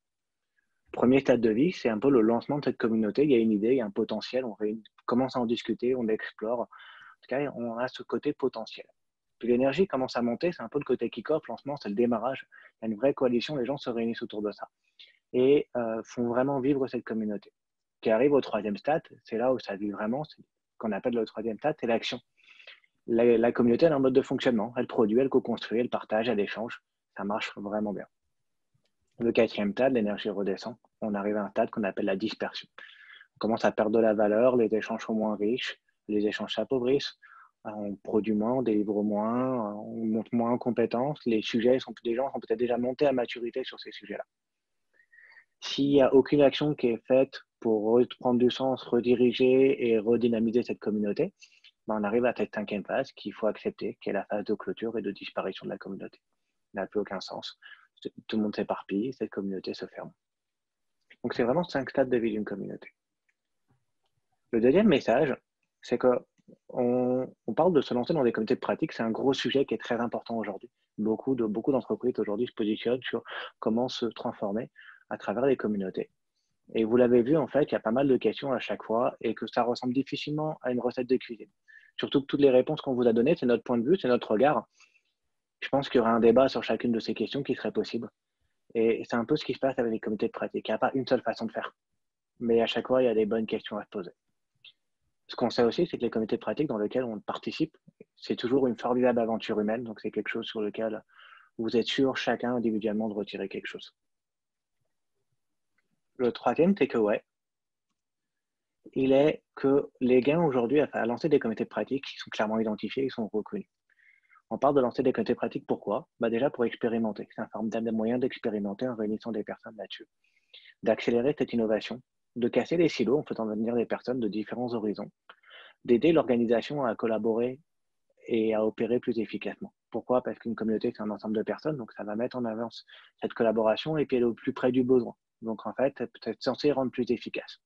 Premier stade de vie, c'est un peu le lancement de cette communauté. Il y a une idée, il y a un potentiel, on commence à en discuter, on explore. En tout cas, on a ce côté potentiel. Puis l'énergie commence à monter, c'est un peu le côté kick-off, lancement, c'est le démarrage. Il y a une vraie coalition, les gens se réunissent autour de ça. Et euh, font vraiment vivre cette communauté. Qui arrive au troisième stade, c'est là où ça vit vraiment, ce qu'on appelle le troisième stade, c'est l'action. La, la communauté, elle est en mode de fonctionnement. Elle produit, elle co-construit, elle partage, elle échange. Ça marche vraiment bien. Le quatrième stade, l'énergie redescend. On arrive à un stade qu'on appelle la dispersion. On commence à perdre de la valeur, les échanges sont moins riches, les échanges s'appauvrissent, on produit moins, on délivre moins, on monte moins en compétences. Les sujets sont, les gens sont peut-être déjà montés à maturité sur ces sujets-là. S'il n'y a aucune action qui est faite pour reprendre du sens, rediriger et redynamiser cette communauté, ben on arrive à cette cinquième phase qu'il faut accepter, qui est la phase de clôture et de disparition de la communauté. Elle n'a plus aucun sens. Tout le monde s'éparpille, cette communauté se ferme. Donc, c'est vraiment cinq stades de vie d'une communauté. Le deuxième message, c'est qu'on on parle de se lancer dans des communautés de pratique. C'est un gros sujet qui est très important aujourd'hui. Beaucoup de, beaucoup d'entreprises aujourd'hui se positionnent sur comment se transformer à travers les communautés. Et vous l'avez vu, en fait, il y a pas mal de questions à chaque fois et que ça ressemble difficilement à une recette de cuisine. Surtout que toutes les réponses qu'on vous a données, c'est notre point de vue, c'est notre regard. Je pense qu'il y aura un débat sur chacune de ces questions qui serait possible. Et c'est un peu ce qui se passe avec les comités de pratique. Il n'y a pas une seule façon de faire. Mais à chaque fois, il y a des bonnes questions à se poser. Ce qu'on sait aussi, c'est que les comités de pratique dans lesquels on participe, c'est toujours une formidable aventure humaine. Donc, c'est quelque chose sur lequel vous êtes sûr, chacun individuellement, de retirer quelque chose. Le troisième takeaway, il est que les gains aujourd'hui à lancer des comités de pratique, ils sont clairement identifiés, ils sont reconnus. On parle de lancer des comités pratiques, pourquoi? Bah déjà pour expérimenter, c'est un formidable moyen d'expérimenter en réunissant des personnes là-dessus. D'accélérer cette innovation, de casser les silos en faisant venir des personnes de différents horizons, d'aider l'organisation à collaborer et à opérer plus efficacement. Pourquoi? Parce qu'une communauté c'est un ensemble de personnes, donc ça va mettre en avance cette collaboration et puis elle est au plus près du besoin. Donc en fait, c'est censé rendre plus efficace.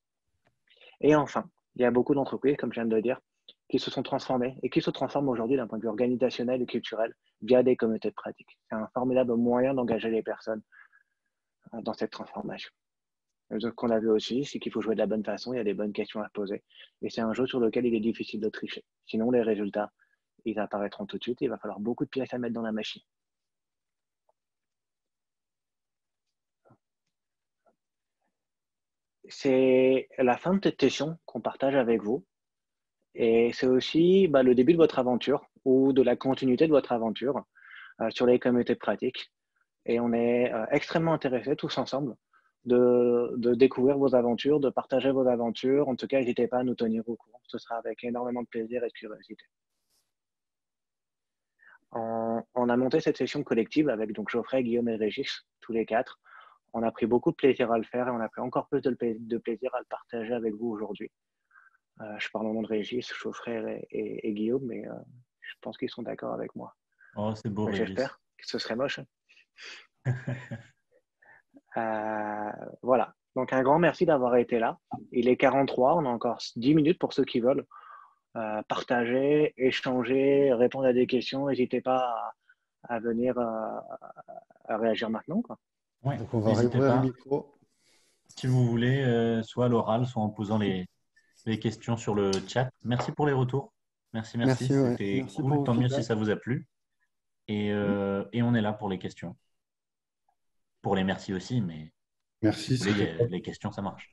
Et enfin, il y a beaucoup d'entreprises, comme je viens de le dire, qui se sont transformés et qui se transforment aujourd'hui d'un point de vue organisationnel et culturel via des communautés de pratique. C'est un formidable moyen d'engager les personnes dans cette transformation. Ce qu'on a vu aussi, c'est qu'il faut jouer de la bonne façon, il y a des bonnes questions à poser. Et c'est un jeu sur lequel il est difficile de tricher. Sinon, les résultats, ils apparaîtront tout de suite et il va falloir beaucoup de pièces à mettre dans la machine. C'est la fin de cette session qu'on partage avec vous. Et c'est aussi bah, le début de votre aventure ou de la continuité de votre aventure euh, sur les communautés de pratique. Et on est euh, extrêmement intéressés tous ensemble de, de découvrir vos aventures, de partager vos aventures. En tout cas, n'hésitez pas à nous tenir au courant. Ce sera avec énormément de plaisir et de curiosité. On, on a monté cette session collective avec donc, Geoffrey, Guillaume et Régis, tous les quatre. On a pris beaucoup de plaisir à le faire et on a pris encore plus de, de plaisir à le partager avec vous aujourd'hui. Euh, je parle au nom de Régis, Geoffrey et, et, et Guillaume, mais euh, je pense qu'ils sont d'accord avec moi. Oh, c'est beau, Régis. J'espère que ce serait moche. euh, voilà. Donc, un grand merci d'avoir été là. Il est quarante-trois, on a encore dix minutes pour ceux qui veulent euh, partager, échanger, répondre à des questions. N'hésitez pas à, à venir euh, à réagir maintenant, quoi. Ouais, donc on va réouvrir le micro. Si vous voulez, euh, soit à l'oral, soit en posant les... les questions sur le chat. Merci pour les retours. Merci, merci. merci C'était ouais. cool. Tant mieux si ça vous a plu. Et, euh, et on est là pour les questions. Pour les merci aussi, mais merci, si les, les questions, ça marche.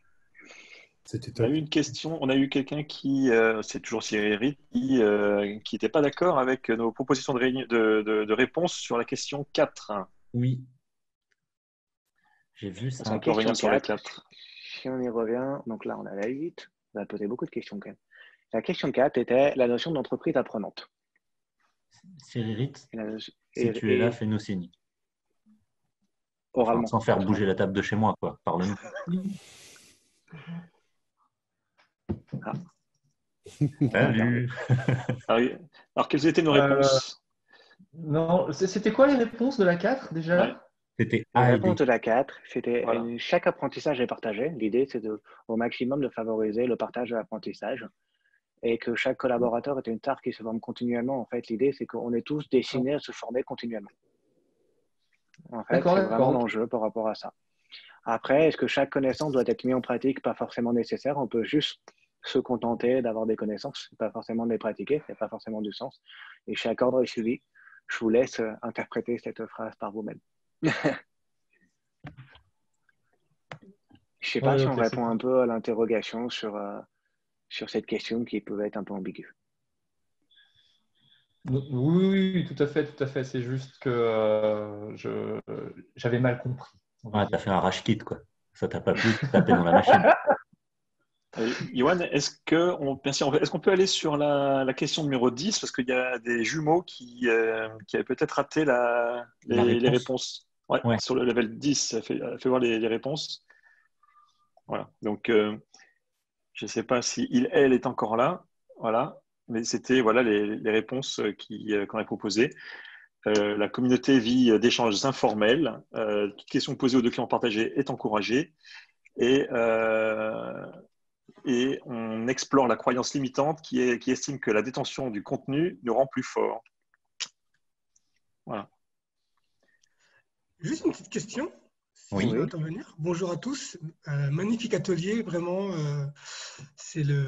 On a eu une question. On a eu quelqu'un qui, euh, c'est toujours Cyril Ridley, qui euh, n'était pas d'accord avec nos propositions de, ré... de, de, de réponse sur la question quatre. Oui. J'ai vu ça. Encore une sur la quatre. Si on y revient, donc là, on a la huit. On a posé beaucoup de questions quand même. La question quatre était la notion d'entreprise apprenante. Cyril, no... si et... tu es là, fais-nous signe. Oralement. Sans faire bouger la table de chez moi, quoi. Parle-nous. Ah. Salut. Alors, alors, quelles étaient nos réponses euh... Non, c'était quoi les réponses de la quatre déjà ouais. C'était la réponse de la quatre, c'était voilà. Chaque apprentissage est partagé. L'idée, c'est au maximum de favoriser le partage de l'apprentissage et que chaque collaborateur est une tare qui se forme continuellement. En fait, l'idée, c'est qu'on est tous destinés à se former continuellement. En fait, c'est vraiment l'enjeu par rapport à ça. Après, est-ce que chaque connaissance doit être mise en pratique? Pas forcément nécessaire. On peut juste se contenter d'avoir des connaissances, pas forcément de les pratiquer, ça n'a pas forcément du sens. Et chaque ordre est suivi. Je vous laisse interpréter cette phrase par vous-même. Je sais pas ouais, si on répond un peu à l'interrogation sur, euh, sur cette question qui pouvait être un peu ambiguë. Oui, oui, tout à fait, tout à fait. C'est juste que euh, je j'avais mal compris. Ah, t'as fait un rage-kit, quoi. Ça t'a pas plu, tu t'as tapé dans la machine. Euh, Yoann, est-ce qu'on est qu'on peut aller sur la, la question numéro dix? Parce qu'il y a des jumeaux qui, euh, qui avaient peut-être raté la, les, la réponse. les réponses. Ouais, ouais. Sur le level dix, fais, fais voir les, les réponses. Voilà. Donc, euh, je ne sais pas si il, elle est encore là. Voilà. Mais c'était voilà, les, les réponses qui, euh, qu'on a proposées. Euh, la communauté vit d'échanges informels. Euh, toute question posée aux documents partagés est encouragée. Et, euh, et on explore la croyance limitante qui, est, qui estime que la détention du contenu nous rend plus forts. Voilà. Juste une petite question, si oui. on veut intervenir. Bonjour à tous. Euh, magnifique atelier, vraiment. Euh, c'est le...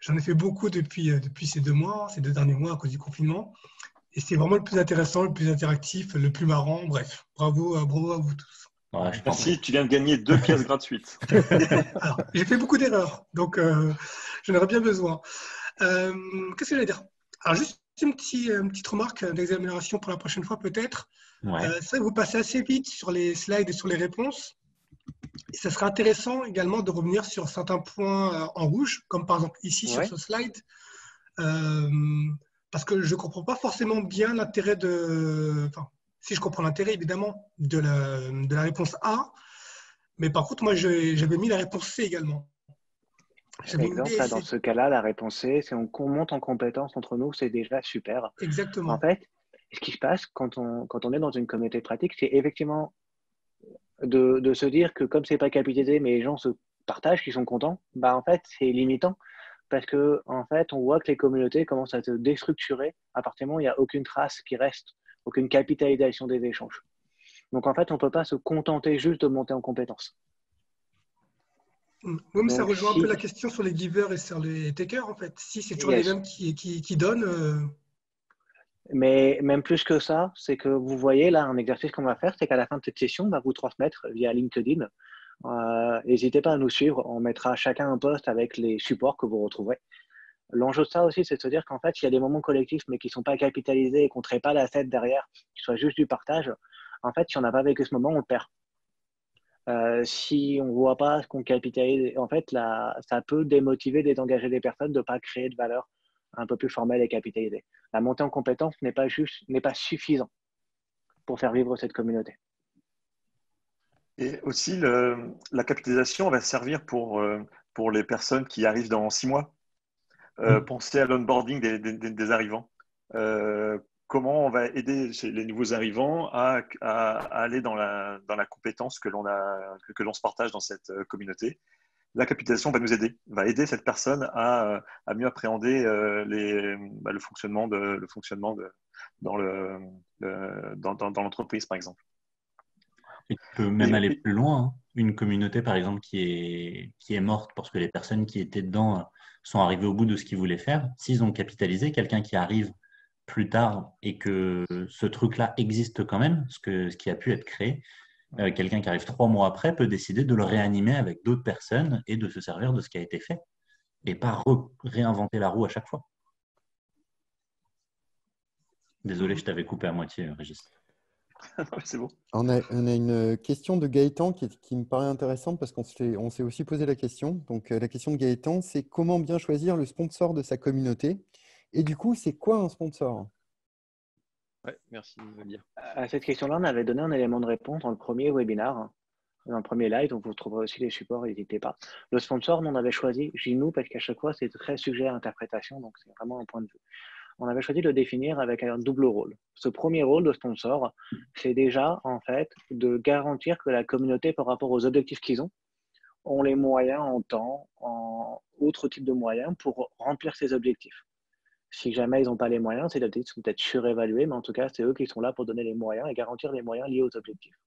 J'en ai fait beaucoup depuis, euh, depuis ces deux mois, ces deux derniers mois à cause du confinement. Et c'est vraiment le plus intéressant, le plus interactif, le plus marrant. Bref, bravo, euh, bravo à vous tous. Ouais, je pense Merci, que... tu viens de gagner deux pièces gratuites. Alors, j'ai fait beaucoup d'erreurs, donc euh, j'en aurais bien besoin. Euh, Qu'est-ce que j'allais dire? Alors, juste une petite, une petite remarque d'examination pour la prochaine fois, peut-être. Ouais. Euh, ça, vous passez assez vite sur les slides et sur les réponses. Et ça serait intéressant également de revenir sur certains points en rouge, comme par exemple ici ouais. sur ce slide. Euh, parce que je ne comprends pas forcément bien l'intérêt de... Enfin, si je comprends l'intérêt, évidemment, de la, de la réponse A. Mais par contre, moi, j'avais mis la réponse C également. Exemple, là, dans ce cas-là, la réponse C, c'est on monte en compétence entre nous, c'est déjà super. Exactement. En fait, ce qui se passe quand on, quand on est dans une communauté pratique, c'est effectivement de, de se dire que comme ce n'est pas capitalisé, mais les gens se partagent, qu'ils sont contents, bah en fait, c'est limitant. Parce que en fait, on voit que les communautés commencent à se déstructurer à partir du moment où il n'y a aucune trace qui reste. Aucune capitalisation des échanges. Donc, en fait, on ne peut pas se contenter juste de monter en compétences. Oui, mais donc, ça rejoint si... un peu la question sur les givers et sur les takers, en fait. Si c'est toujours yes. les mêmes qui, qui, qui donnent. Euh... Mais même plus que ça, c'est que vous voyez là, un exercice qu'on va faire, c'est qu'à la fin de cette session, on va vous transmettre via LinkedIn. Euh, n'hésitez pas à nous suivre. On mettra chacun un post avec les supports que vous retrouverez. L'enjeu de ça aussi, c'est de se dire qu'en fait, il y a des moments collectifs, mais qui ne sont pas capitalisés et qu'on ne crée pas l'asset derrière, qui soit juste du partage. En fait, si on n'a pas vécu ce moment, on le perd. Euh, si on ne voit pas ce qu'on capitalise, en fait, là, ça peut démotiver, désengager des personnes de ne pas créer de valeur un peu plus formelle et capitalisée. La montée en compétence n'est pas, pas suffisante pour faire vivre cette communauté. Et aussi, le, la capitalisation va servir pour, pour les personnes qui arrivent dans six mois. Euh, penser à l'onboarding des, des, des arrivants. Euh, comment on va aider les nouveaux arrivants à, à, à aller dans la, dans la compétence que l'on a, que, que l'on se partage dans cette communauté. La capitalisation va nous aider, va aider cette personne à, à mieux appréhender euh, les, bah, le fonctionnement, de, le fonctionnement de, dans le, le, dans, dans, dans l'entreprise, par exemple. Il peut même Et, aller plus loin. Hein. Une communauté, par exemple, qui est, qui est morte parce que les personnes qui étaient dedans sont arrivées au bout de ce qu'ils voulaient faire. S'ils ont capitalisé, quelqu'un qui arrive plus tard et que ce truc-là existe quand même, ce, que, ce qui a pu être créé, euh, quelqu'un qui arrive trois mois après peut décider de le réanimer avec d'autres personnes et de se servir de ce qui a été fait et pas réinventer la roue à chaque fois. Désolé, je t'avais coupé à moitié, Régis. C'est bon. On a, on a une question de Gaëtan qui, est, qui me paraît intéressante parce qu'on s'est aussi posé la question. Donc, la question de Gaëtan, c'est comment bien choisir le sponsor de sa communauté? Et du coup, c'est quoi un sponsor? Ouais, merci de me dire. À cette question-là, on avait donné un élément de réponse dans le premier webinaire, dans le premier live. Donc, vous retrouverez aussi les supports, n'hésitez pas. Le sponsor, on avait choisi Ginou parce qu'à chaque fois, c'est très sujet à interprétation. Donc, c'est vraiment un point de vue. On avait choisi de le définir avec un double rôle. Ce premier rôle de sponsor, c'est déjà en fait de garantir que la communauté, par rapport aux objectifs qu'ils ont, ont les moyens en temps, en autre type de moyens pour remplir ces objectifs. Si jamais ils n'ont pas les moyens, ces objectifs sont peut-être surévalués, mais en tout cas, c'est eux qui sont là pour donner les moyens et garantir les moyens liés aux objectifs.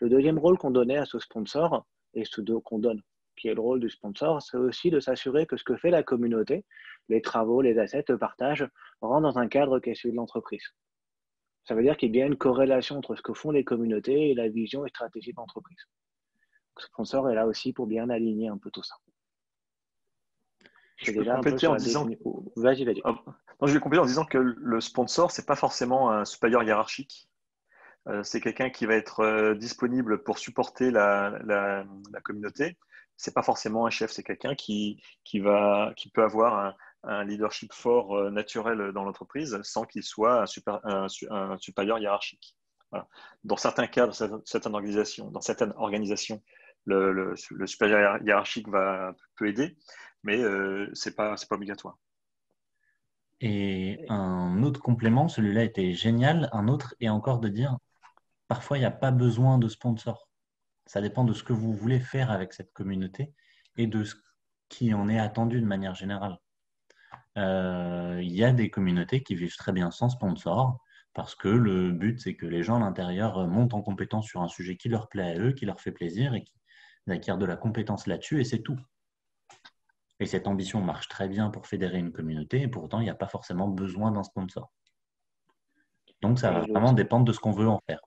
Le deuxième rôle qu'on donnait à ce sponsor, et ce qu'on donne, qui est le rôle du sponsor, c'est aussi de s'assurer que ce que fait la communauté, les travaux, les assets, le partage, rentrent dans un cadre qui est celui de l'entreprise. Ça veut dire qu'il y a une corrélation entre ce que font les communautés et la vision et stratégie de l'entreprise. Le sponsor est là aussi pour bien aligner un peu tout ça. Je vais compléter en disant que le sponsor, ce n'est pas forcément un supérieur hiérarchique. C'est quelqu'un qui va être disponible pour supporter la, la, la communauté. Ce n'est pas forcément un chef, c'est quelqu'un qui, qui, qui peut avoir un, un leadership fort euh, naturel dans l'entreprise sans qu'il soit un, super, un, un supérieur hiérarchique. Voilà. Dans certains cas, dans certaines organisations, dans certaines organisations le, le, le supérieur hiérarchique va, peut aider, mais euh, ce n'est pas, c'est pas obligatoire. Et un autre complément, celui-là était génial, un autre est encore de dire, parfois il n'y a pas besoin de sponsor. Ça dépend de ce que vous voulez faire avec cette communauté et de ce qui en est attendu de manière générale. Euh, il y a des communautés qui vivent très bien sans sponsor parce que le but, c'est que les gens à l'intérieur montent en compétence sur un sujet qui leur plaît à eux, qui leur fait plaisir et qui acquièrent de la compétence là-dessus et c'est tout. Et cette ambition marche très bien pour fédérer une communauté et pourtant, il n'y a pas forcément besoin d'un sponsor. Donc, ça va vraiment dépendre de ce qu'on veut en faire.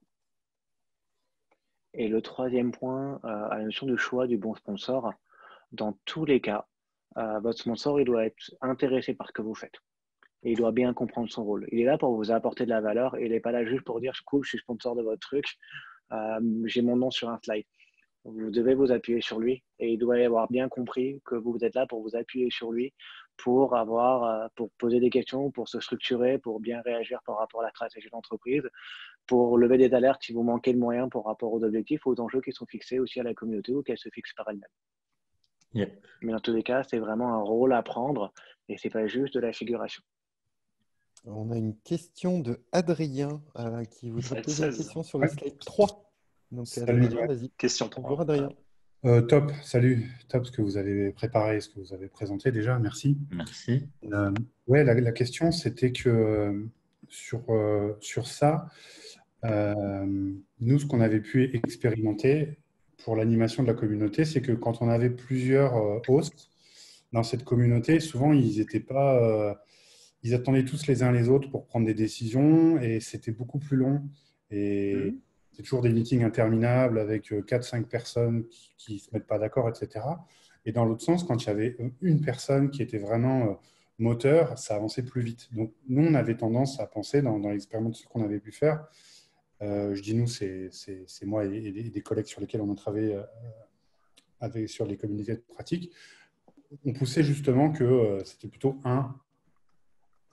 Et le troisième point, euh, la notion de choix du bon sponsor. Dans tous les cas, euh, votre sponsor, il doit être intéressé par ce que vous faites. Et il doit bien comprendre son rôle. Il est là pour vous apporter de la valeur. Il n'est pas là juste pour dire « Cool, je suis sponsor de votre truc. Euh, j'ai mon nom sur un slide. » Vous devez vous appuyer sur lui. Et il doit avoir bien compris que vous êtes là pour vous appuyer sur lui, pour, avoir, pour poser des questions, pour se structurer, pour bien réagir par rapport à la stratégie de l'entreprise, pour lever des alertes si vous manquez de moyens par rapport aux objectifs, aux enjeux qui sont fixés aussi à la communauté ou qu'elle se fixe par elle-même. Yeah. Mais dans tous les cas, c'est vraiment un rôle à prendre et ce n'est pas juste de la figuration. On a une question de Adrien euh, qui vous a posé une question sur le slide trois. Donc, salut, Adrien, vas-y. Question trois. Bonjour Adrien. Euh, top, salut, top ce que vous avez préparé, ce que vous avez présenté déjà, merci. Merci. Euh, ouais, la, la question c'était que euh, sur, euh, sur ça, euh, nous ce qu'on avait pu expérimenter pour l'animation de la communauté, c'est que quand on avait plusieurs euh, hosts dans cette communauté, souvent ils étaient pas, euh, ils attendaient tous les uns les autres pour prendre des décisions et c'était beaucoup plus long et mmh. C'est toujours des meetings interminables avec quatre cinq personnes qui ne se mettent pas d'accord, et cetera. Et dans l'autre sens, quand il y avait une personne qui était vraiment moteur, ça avançait plus vite. Donc, nous, on avait tendance à penser, dans, dans l'expérimentation qu'on avait pu faire, euh, je dis nous, c'est, c'est, c'est moi et, et des collègues sur lesquels on a travaillé euh, avec, sur les communautés de pratique, on poussait justement que euh, c'était plutôt un,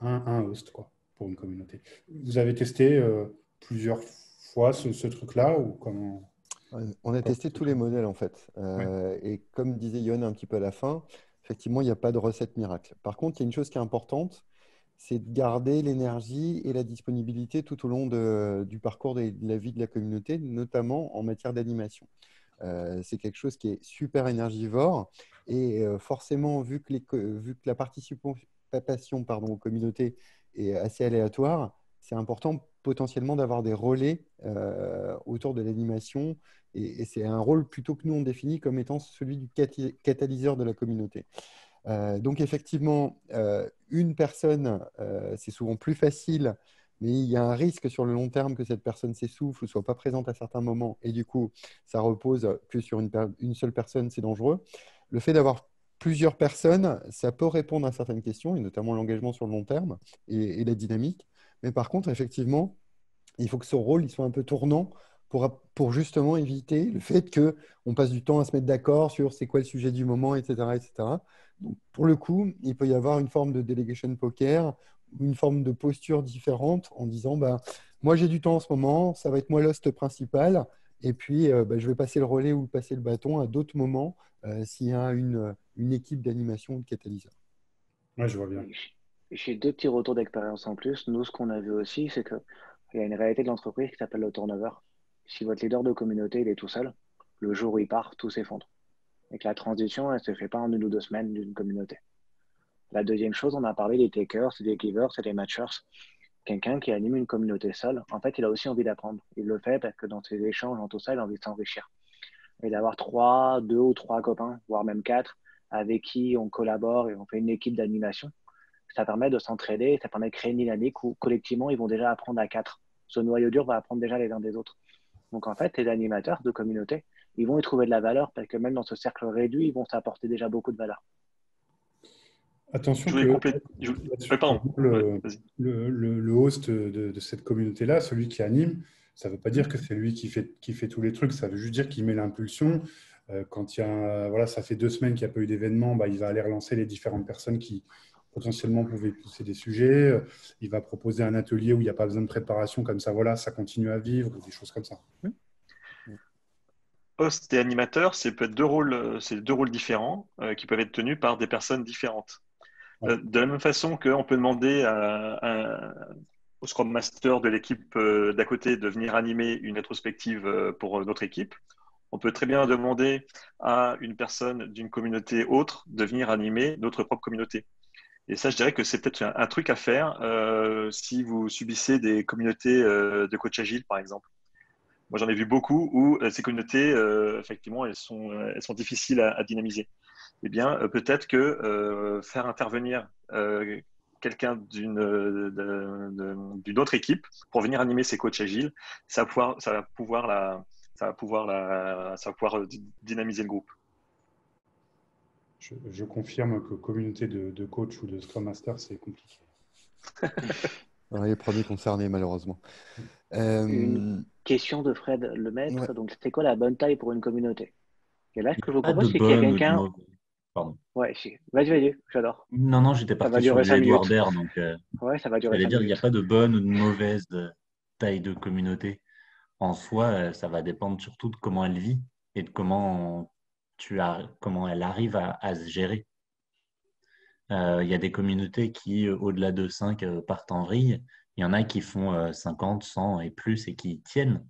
un, un host quoi, pour une communauté. Vous avez testé euh, plusieurs fois ce, ce truc-là ou comment... On a testé tous les modèles en fait. Euh, ouais. Et comme disait Yoann un petit peu à la fin, effectivement, il n'y a pas de recette miracle. Par contre, il y a une chose qui est importante, c'est de garder l'énergie et la disponibilité tout au long de, du parcours de, de la vie de la communauté, notamment en matière d'animation. Euh, c'est quelque chose qui est super énergivore et euh, forcément, vu que, les, vu que la participation pardon, aux communautés est assez aléatoire, c'est important potentiellement d'avoir des relais euh, autour de l'animation et, et c'est un rôle plutôt que nous on définit comme étant celui du cati- catalyseur de la communauté. Euh, donc effectivement, euh, une personne, euh, c'est souvent plus facile, mais il y a un risque sur le long terme que cette personne s'essouffle ou soit pas présente à certains moments et du coup, ça repose que sur une, per- une seule personne, c'est dangereux. Le fait d'avoir plusieurs personnes, ça peut répondre à certaines questions et notamment l'engagement sur le long terme et, et la dynamique. Mais par contre, effectivement, il faut que ce rôle il soit un peu tournant pour, pour justement éviter le fait qu'on passe du temps à se mettre d'accord sur c'est quoi le sujet du moment, et cetera, et cetera. Donc, pour le coup, il peut y avoir une forme de delegation poker, une forme de posture différente en disant bah, « moi, j'ai du temps en ce moment, ça va être moi l'host principal et puis euh, bah, je vais passer le relais ou passer le bâton à d'autres moments euh, s'il y a une, une équipe d'animation ou de catalyseur. » Ouais, je vois bien. J'ai deux petits retours d'expérience en plus. Nous, ce qu'on a vu aussi, c'est qu'il y a une réalité de l'entreprise qui s'appelle le turnover. Si votre leader de communauté, il est tout seul, le jour où il part, tout s'effondre. Et que la transition, elle ne se fait pas en une ou deux semaines d'une communauté. La deuxième chose, on a parlé des takers, des givers, des matchers. Quelqu'un qui anime une communauté seule, en fait, il a aussi envie d'apprendre. Il le fait parce que dans ses échanges, dans tout ça, il a envie de s'enrichir. Et d'avoir trois, deux ou trois copains, voire même quatre, avec qui on collabore et on fait une équipe d'animation, ça permet de s'entraider, ça permet de créer une dynamique où collectivement, ils vont déjà apprendre à quatre. Ce noyau dur va apprendre déjà les uns des autres. Donc en fait, les animateurs de communauté, ils vont y trouver de la valeur parce que même dans ce cercle réduit, ils vont s'apporter déjà beaucoup de valeur. Attention, je voulais compléter. Je... Le, le, le, le host de, de cette communauté-là, celui qui anime, ça ne veut pas dire que c'est lui qui fait, qui fait tous les trucs, ça veut juste dire qu'il met l'impulsion. Euh, quand il y a, voilà, ça fait deux semaines qu'il n'y a pas eu d'événement, bah, il va aller relancer les différentes personnes qui potentiellement pouvait pousser des sujets, il va proposer un atelier où il n'y a pas besoin de préparation, comme ça, voilà, ça continue à vivre, ou des choses comme ça. host et animateur, c'est peut-être deux rôles, c'est deux rôles différents euh, qui peuvent être tenus par des personnes différentes. Euh, de la même façon qu'on peut demander à, à, au Scrum Master de l'équipe euh, d'à côté de venir animer une rétrospective euh, pour notre équipe, on peut très bien demander à une personne d'une communauté autre de venir animer notre propre communauté. Et ça, je dirais que c'est peut-être un, un truc à faire euh, si vous subissez des communautés euh, de coach agile, par exemple. Moi, j'en ai vu beaucoup où euh, ces communautés, euh, effectivement, elles sont, elles sont difficiles à, à dynamiser. Eh bien, euh, peut-être que euh, faire intervenir euh, quelqu'un d'une d'une autre équipe pour venir animer ces coachs agiles, ça va pouvoir, ça va pouvoir, la, ça va pouvoir, la, ça va pouvoir dynamiser le groupe. Je, je confirme que communauté de, de coach ou de Scrum Master, c'est compliqué. Les premiers concernés, malheureusement. Euh... Une question de Fred Lemaître. Ouais. Donc, c'était quoi la bonne taille pour une communauté? Et là, ce que je vous propose, c'est qu'il y a quelqu'un... Pardon. Ouais, si. Vas-y, vas-y, j'adore. Non, non, j'étais parti sur Edouard Baird, donc... Euh, ouais, ça va durer cinq dire qu'il n'y a pas de bonne ou de mauvaise taille de communauté. En soi, ça va dépendre surtout de comment elle vit et de comment... Tu as, comment elle arrive à, à se gérer. Il euh, y a des communautés qui, au-delà de cinq, partent en vrille. Il y en a qui font cinquante, cent et plus et qui tiennent.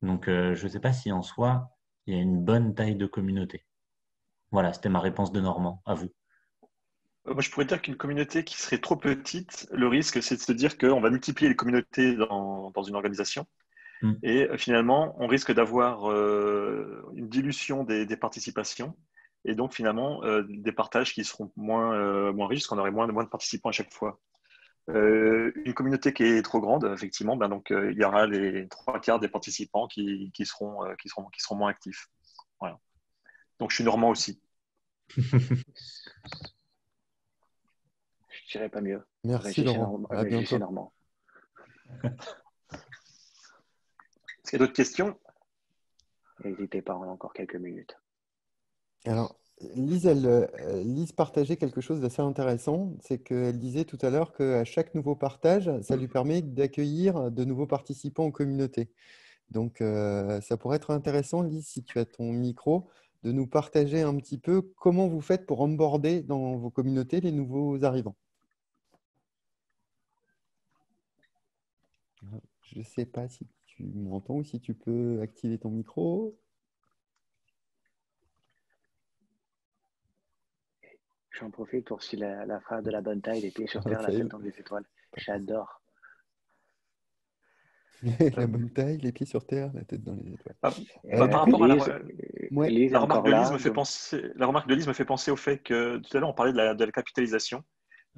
Donc, euh, je ne sais pas si en soi, il y a une bonne taille de communauté. Voilà, c'était ma réponse de Normand. À vous. Moi, je pourrais dire qu'une communauté qui serait trop petite, le risque, c'est de se dire qu'on va multiplier les communautés dans, dans une organisation. Et finalement, on risque d'avoir euh, une dilution des, des participations et donc finalement euh, des partages qui seront moins, euh, moins riches parce qu'on aurait moins, moins de participants à chaque fois. Euh, une communauté qui est trop grande, effectivement, ben donc, euh, il y aura les trois quarts des participants qui, qui, seront, euh, qui, seront, qui seront moins actifs. Voilà. Donc, je suis normand aussi. Je dirais pas mieux. Merci, Laurent. À bientôt. Normand. Il y a d'autres questions? N'hésitez pas, on a encore quelques minutes. Alors, Lise, elle, Lise partageait quelque chose d'assez intéressant. C'est qu'elle disait tout à l'heure qu'à chaque nouveau partage, ça lui permet d'accueillir de nouveaux participants aux communautés. Donc, euh, ça pourrait être intéressant, Lise, si tu as ton micro, de nous partager un petit peu comment vous faites pour onboarder dans vos communautés les nouveaux arrivants. Je ne sais pas si... Tu m'entends ou si tu peux activer ton micro? J'en profite pour si la, la phrase de la bonne taille, les pieds sur terre, ah, la tête dans les étoiles. J'adore. La bonne taille, les pieds sur terre, la tête dans les étoiles. Ah, bah, par rapport Lise, à la, ouais. Lise, la, remarque de Lise là, me fait donc... penser, la remarque de Lise me fait penser au fait que tout à l'heure, on parlait de la, de la capitalisation.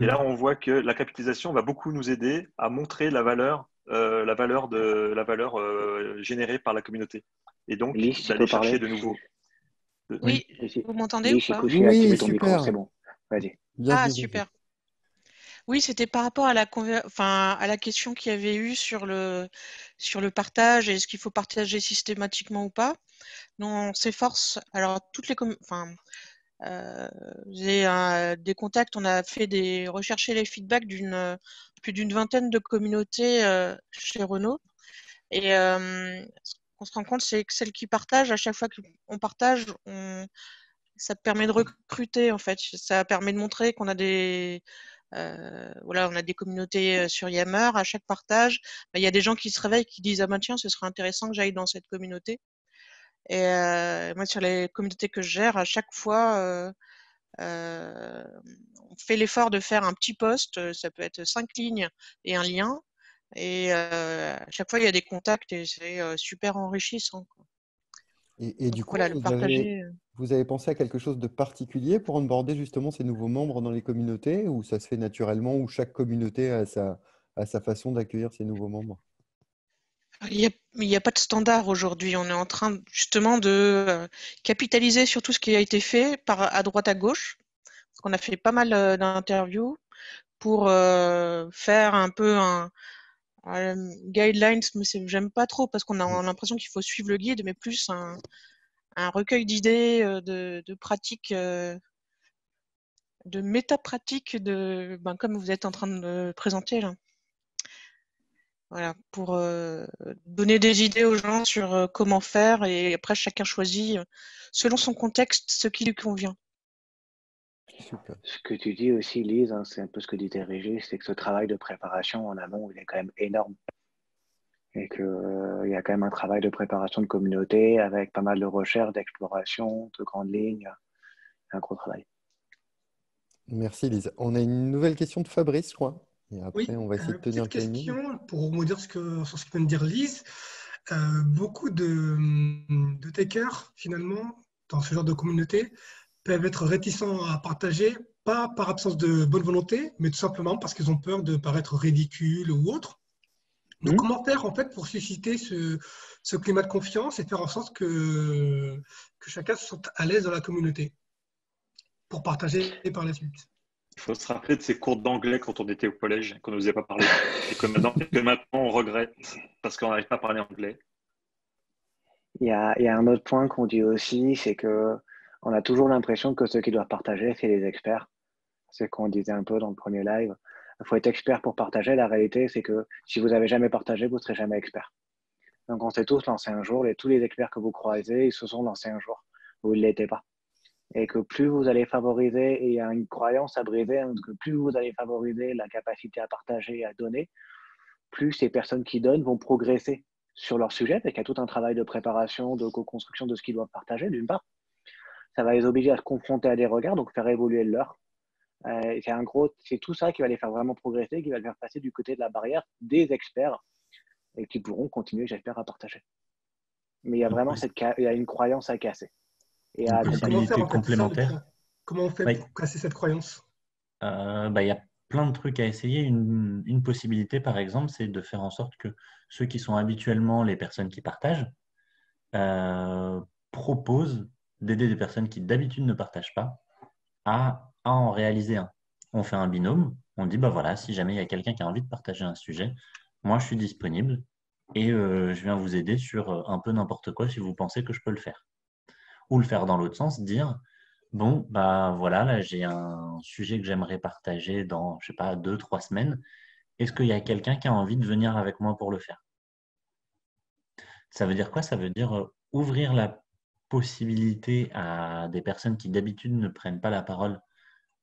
Et là, on voit que la capitalisation va beaucoup nous aider à montrer la valeur, euh, la valeur, de, la valeur euh, générée par la communauté. Et donc, d'aller chercher parler. de nouveau. Oui, oui. Vous m'entendez ou pas? Oui, super. C'est bon. Vas-y. Ah, super. Oui, c'était par rapport à la, conver... enfin, à la question qu'il y avait eu sur le, sur le partage, est-ce qu'il faut partager systématiquement ou pas? Non, on s'efforce. Alors, toutes les communautés... Enfin, Euh, j'ai un, des contacts, on a fait des rechercher les feedbacks d'une plus d'une vingtaine de communautés euh, chez Renault. Et euh, ce qu'on se rend compte, c'est que celles qui partagent, à chaque fois qu'on partage, on, ça permet de recruter en fait. Ça permet de montrer qu'on a des euh, voilà, on a des communautés sur Yammer. À chaque partage, ben, y a des gens qui se réveillent, qui disent ah ben tiens, ce serait intéressant que j'aille dans cette communauté. Et euh, moi, sur les communautés que je gère, à chaque fois, euh, euh, on fait l'effort de faire un petit post. Ça peut être cinq lignes et un lien. Et euh, à chaque fois, il y a des contacts et c'est super enrichissant. Quoi. Et, et du coup, voilà, vous, avez, vous avez pensé à quelque chose de particulier pour onboarder justement ces nouveaux membres dans les communautés, ou ça se fait naturellement, ou chaque communauté a sa, a sa façon d'accueillir ces nouveaux membres? Il n'y a, a pas de standard aujourd'hui. On est en train justement de capitaliser sur tout ce qui a été fait par, à droite à gauche. On a fait pas mal d'interviews pour euh, faire un peu un, un guidelines, mais j'aime pas trop parce qu'on a l'impression qu'il faut suivre le guide, mais plus un, un recueil d'idées, de, de pratiques, de métapratiques, de, ben, comme vous êtes en train de présenter là. Voilà, pour euh, donner des idées aux gens sur euh, comment faire, et après chacun choisit euh, selon son contexte ce qui lui convient. Super. Ce que tu dis aussi, Lise, hein, c'est un peu ce que disait Régis, c'est que ce travail de préparation en amont, il est quand même énorme. Et qu'il euh, y a quand même un travail de préparation de communauté avec pas mal de recherches, d'exploration, de grandes lignes. Un gros travail. Merci, Lise. On a une nouvelle question de Fabrice, je crois. Et après, oui, on va essayer de tenir le timing. Pour rebondir sur ce que vient de dire Lise, euh, beaucoup de, de takers, finalement, dans ce genre de communauté, peuvent être réticents à partager, pas par absence de bonne volonté, mais tout simplement parce qu'ils ont peur de paraître ridicules ou autre. Donc, mmh. comment faire, en fait, pour susciter ce, ce climat de confiance et faire en sorte que, que chacun se sente à l'aise dans la communauté pour partager et par la suite? Il faut se rappeler de ces cours d'anglais quand on était au collège, qu'on ne nous a pas parlé, et que maintenant, que maintenant on regrette parce qu'on n'arrive pas à parler anglais. Il y a, il y a un autre point qu'on dit aussi, c'est que on a toujours l'impression que ceux qui doivent partager, c'est les experts. C'est ce qu'on disait un peu dans le premier live. Il faut être expert pour partager. La réalité, c'est que si vous n'avez jamais partagé, vous ne serez jamais expert. Donc, on s'est tous lancés un jour. Et tous les experts que vous croisez, ils se sont lancés un jour. Vous ne l'étiez pas. Et que plus vous allez favoriser, et il y a une croyance à briser, hein, que plus vous allez favoriser la capacité à partager et à donner, plus ces personnes qui donnent vont progresser sur leur sujet, parce qu'il y a tout un travail de préparation, de co-construction de ce qu'ils doivent partager, d'une part. Ça va les obliger à se confronter à des regards, donc faire évoluer le leur. Euh, c'est un gros, c'est tout ça qui va les faire vraiment progresser, qui va les faire passer du côté de la barrière des experts, et qui pourront continuer, j'espère, à partager. Mais il y a vraiment cette, il y a une croyance à casser. Et à comment faire, en fait, complémentaire. Ça, comment on fait oui. pour casser cette croyance? euh, bah, y a plein de trucs à essayer. Une, une possibilité, par exemple, c'est de faire en sorte que ceux qui sont habituellement les personnes qui partagent euh, proposent d'aider des personnes qui d'habitude ne partagent pas à, à en réaliser un. On fait un binôme, on dit bah voilà, si jamais il y a quelqu'un qui a envie de partager un sujet, moi je suis disponible et euh, je viens vous aider sur un peu n'importe quoi si vous pensez que je peux le faire. Ou le faire dans l'autre sens, dire bon, bah voilà, là j'ai un sujet que j'aimerais partager dans, je sais pas, deux, trois semaines. Est-ce qu'il y a quelqu'un qui a envie de venir avec moi pour le faire? Ça veut dire quoi? Ça veut dire ouvrir la possibilité à des personnes qui d'habitude ne prennent pas la parole,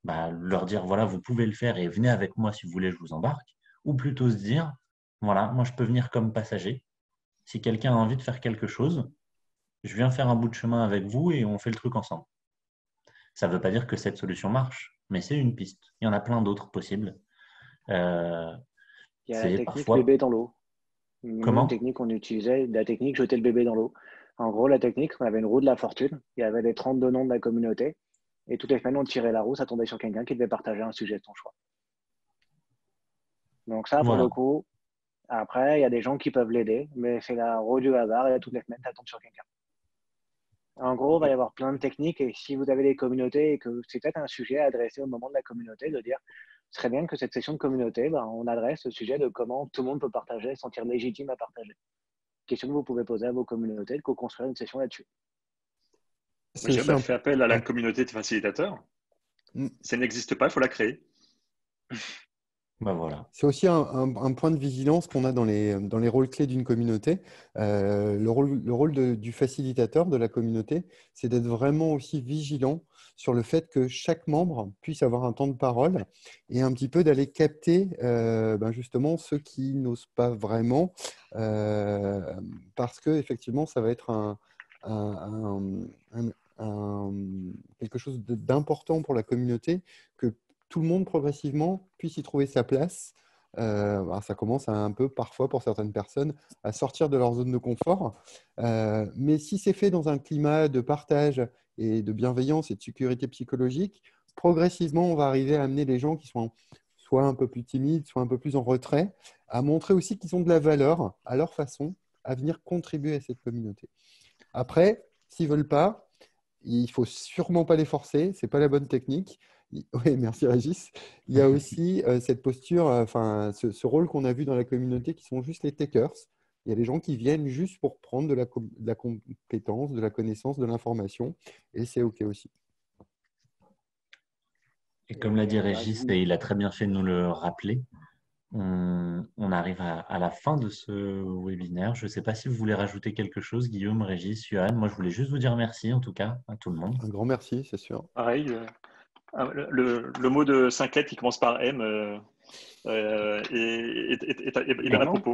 bah, leur dire voilà, vous pouvez le faire et venez avec moi si vous voulez, je vous embarque. Ou plutôt se dire voilà, moi je peux venir comme passager. Si quelqu'un a envie de faire quelque chose, je viens faire un bout de chemin avec vous et on fait le truc ensemble. Ça ne veut pas dire que cette solution marche, mais c'est une piste. Il y en a plein d'autres possibles. Euh, Il y a la technique parfois... bébé dans l'eau. Comment? La technique qu'on utilisait, la technique jeter le bébé dans l'eau. En gros, la technique, on avait une roue de la fortune. Il y avait les trente-deux noms de la communauté. Et toutes les semaines, on tirait la roue, ça tombait sur quelqu'un qui devait partager un sujet de son choix. Donc ça, pour voilà. le coup, après, il y a des gens qui peuvent l'aider, mais c'est la roue du hasard et toutes les semaines, ça tombe sur quelqu'un. En gros, il va y avoir plein de techniques, et si vous avez des communautés et que c'est peut-être un sujet à adresser au moment de la communauté, de dire, ce serait bien que cette session de communauté, ben, on adresse le sujet de comment tout le monde peut partager, sentir légitime à partager. Question que vous pouvez poser à vos communautés, de co-construire une session là-dessus. J'ai pas fait appel à la communauté de facilitateurs. Mm. Ça n'existe pas, il faut la créer. Ben voilà. C'est aussi un, un, un point de vigilance qu'on a dans les, dans les rôles clés d'une communauté. Euh, le rôle, le rôle de, du facilitateur de la communauté, c'est d'être vraiment aussi vigilant sur le fait que chaque membre puisse avoir un temps de parole et un petit peu d'aller capter euh, ben justement ceux qui n'osent pas vraiment euh, parce que effectivement, ça va être un, un, un, un, un, quelque chose d'important pour la communauté que tout le monde progressivement puisse y trouver sa place. Euh, ça commence à un peu parfois pour certaines personnes à sortir de leur zone de confort. Euh, mais si c'est fait dans un climat de partage et de bienveillance et de sécurité psychologique, progressivement on va arriver à amener les gens qui sont soit un peu plus timides, soit un peu plus en retrait, à montrer aussi qu'ils ont de la valeur à leur façon à venir contribuer à cette communauté. Après, s'ils ne veulent pas, il ne faut sûrement pas les forcer, ce n'est pas la bonne technique. Oui, merci Régis. Il y a aussi euh, cette posture, euh, enfin, ce, ce rôle qu'on a vu dans la communauté qui sont juste les takers. Il y a des gens qui viennent juste pour prendre de la, de la compétence, de la connaissance, de l'information. Et c'est OK aussi. Et comme l'a dit Régis, et il a très bien fait de nous le rappeler, on, on arrive à, à la fin de ce webinaire. Je ne sais pas si vous voulez rajouter quelque chose, Guillaume, Régis, Yoann. Moi, je voulais juste vous dire merci, en tout cas, à tout le monde. Un grand merci, c'est sûr. Pareil, euh, le, le mot de cinq lettres qui commence par M euh, euh, est, est, est, est, est, est à propos.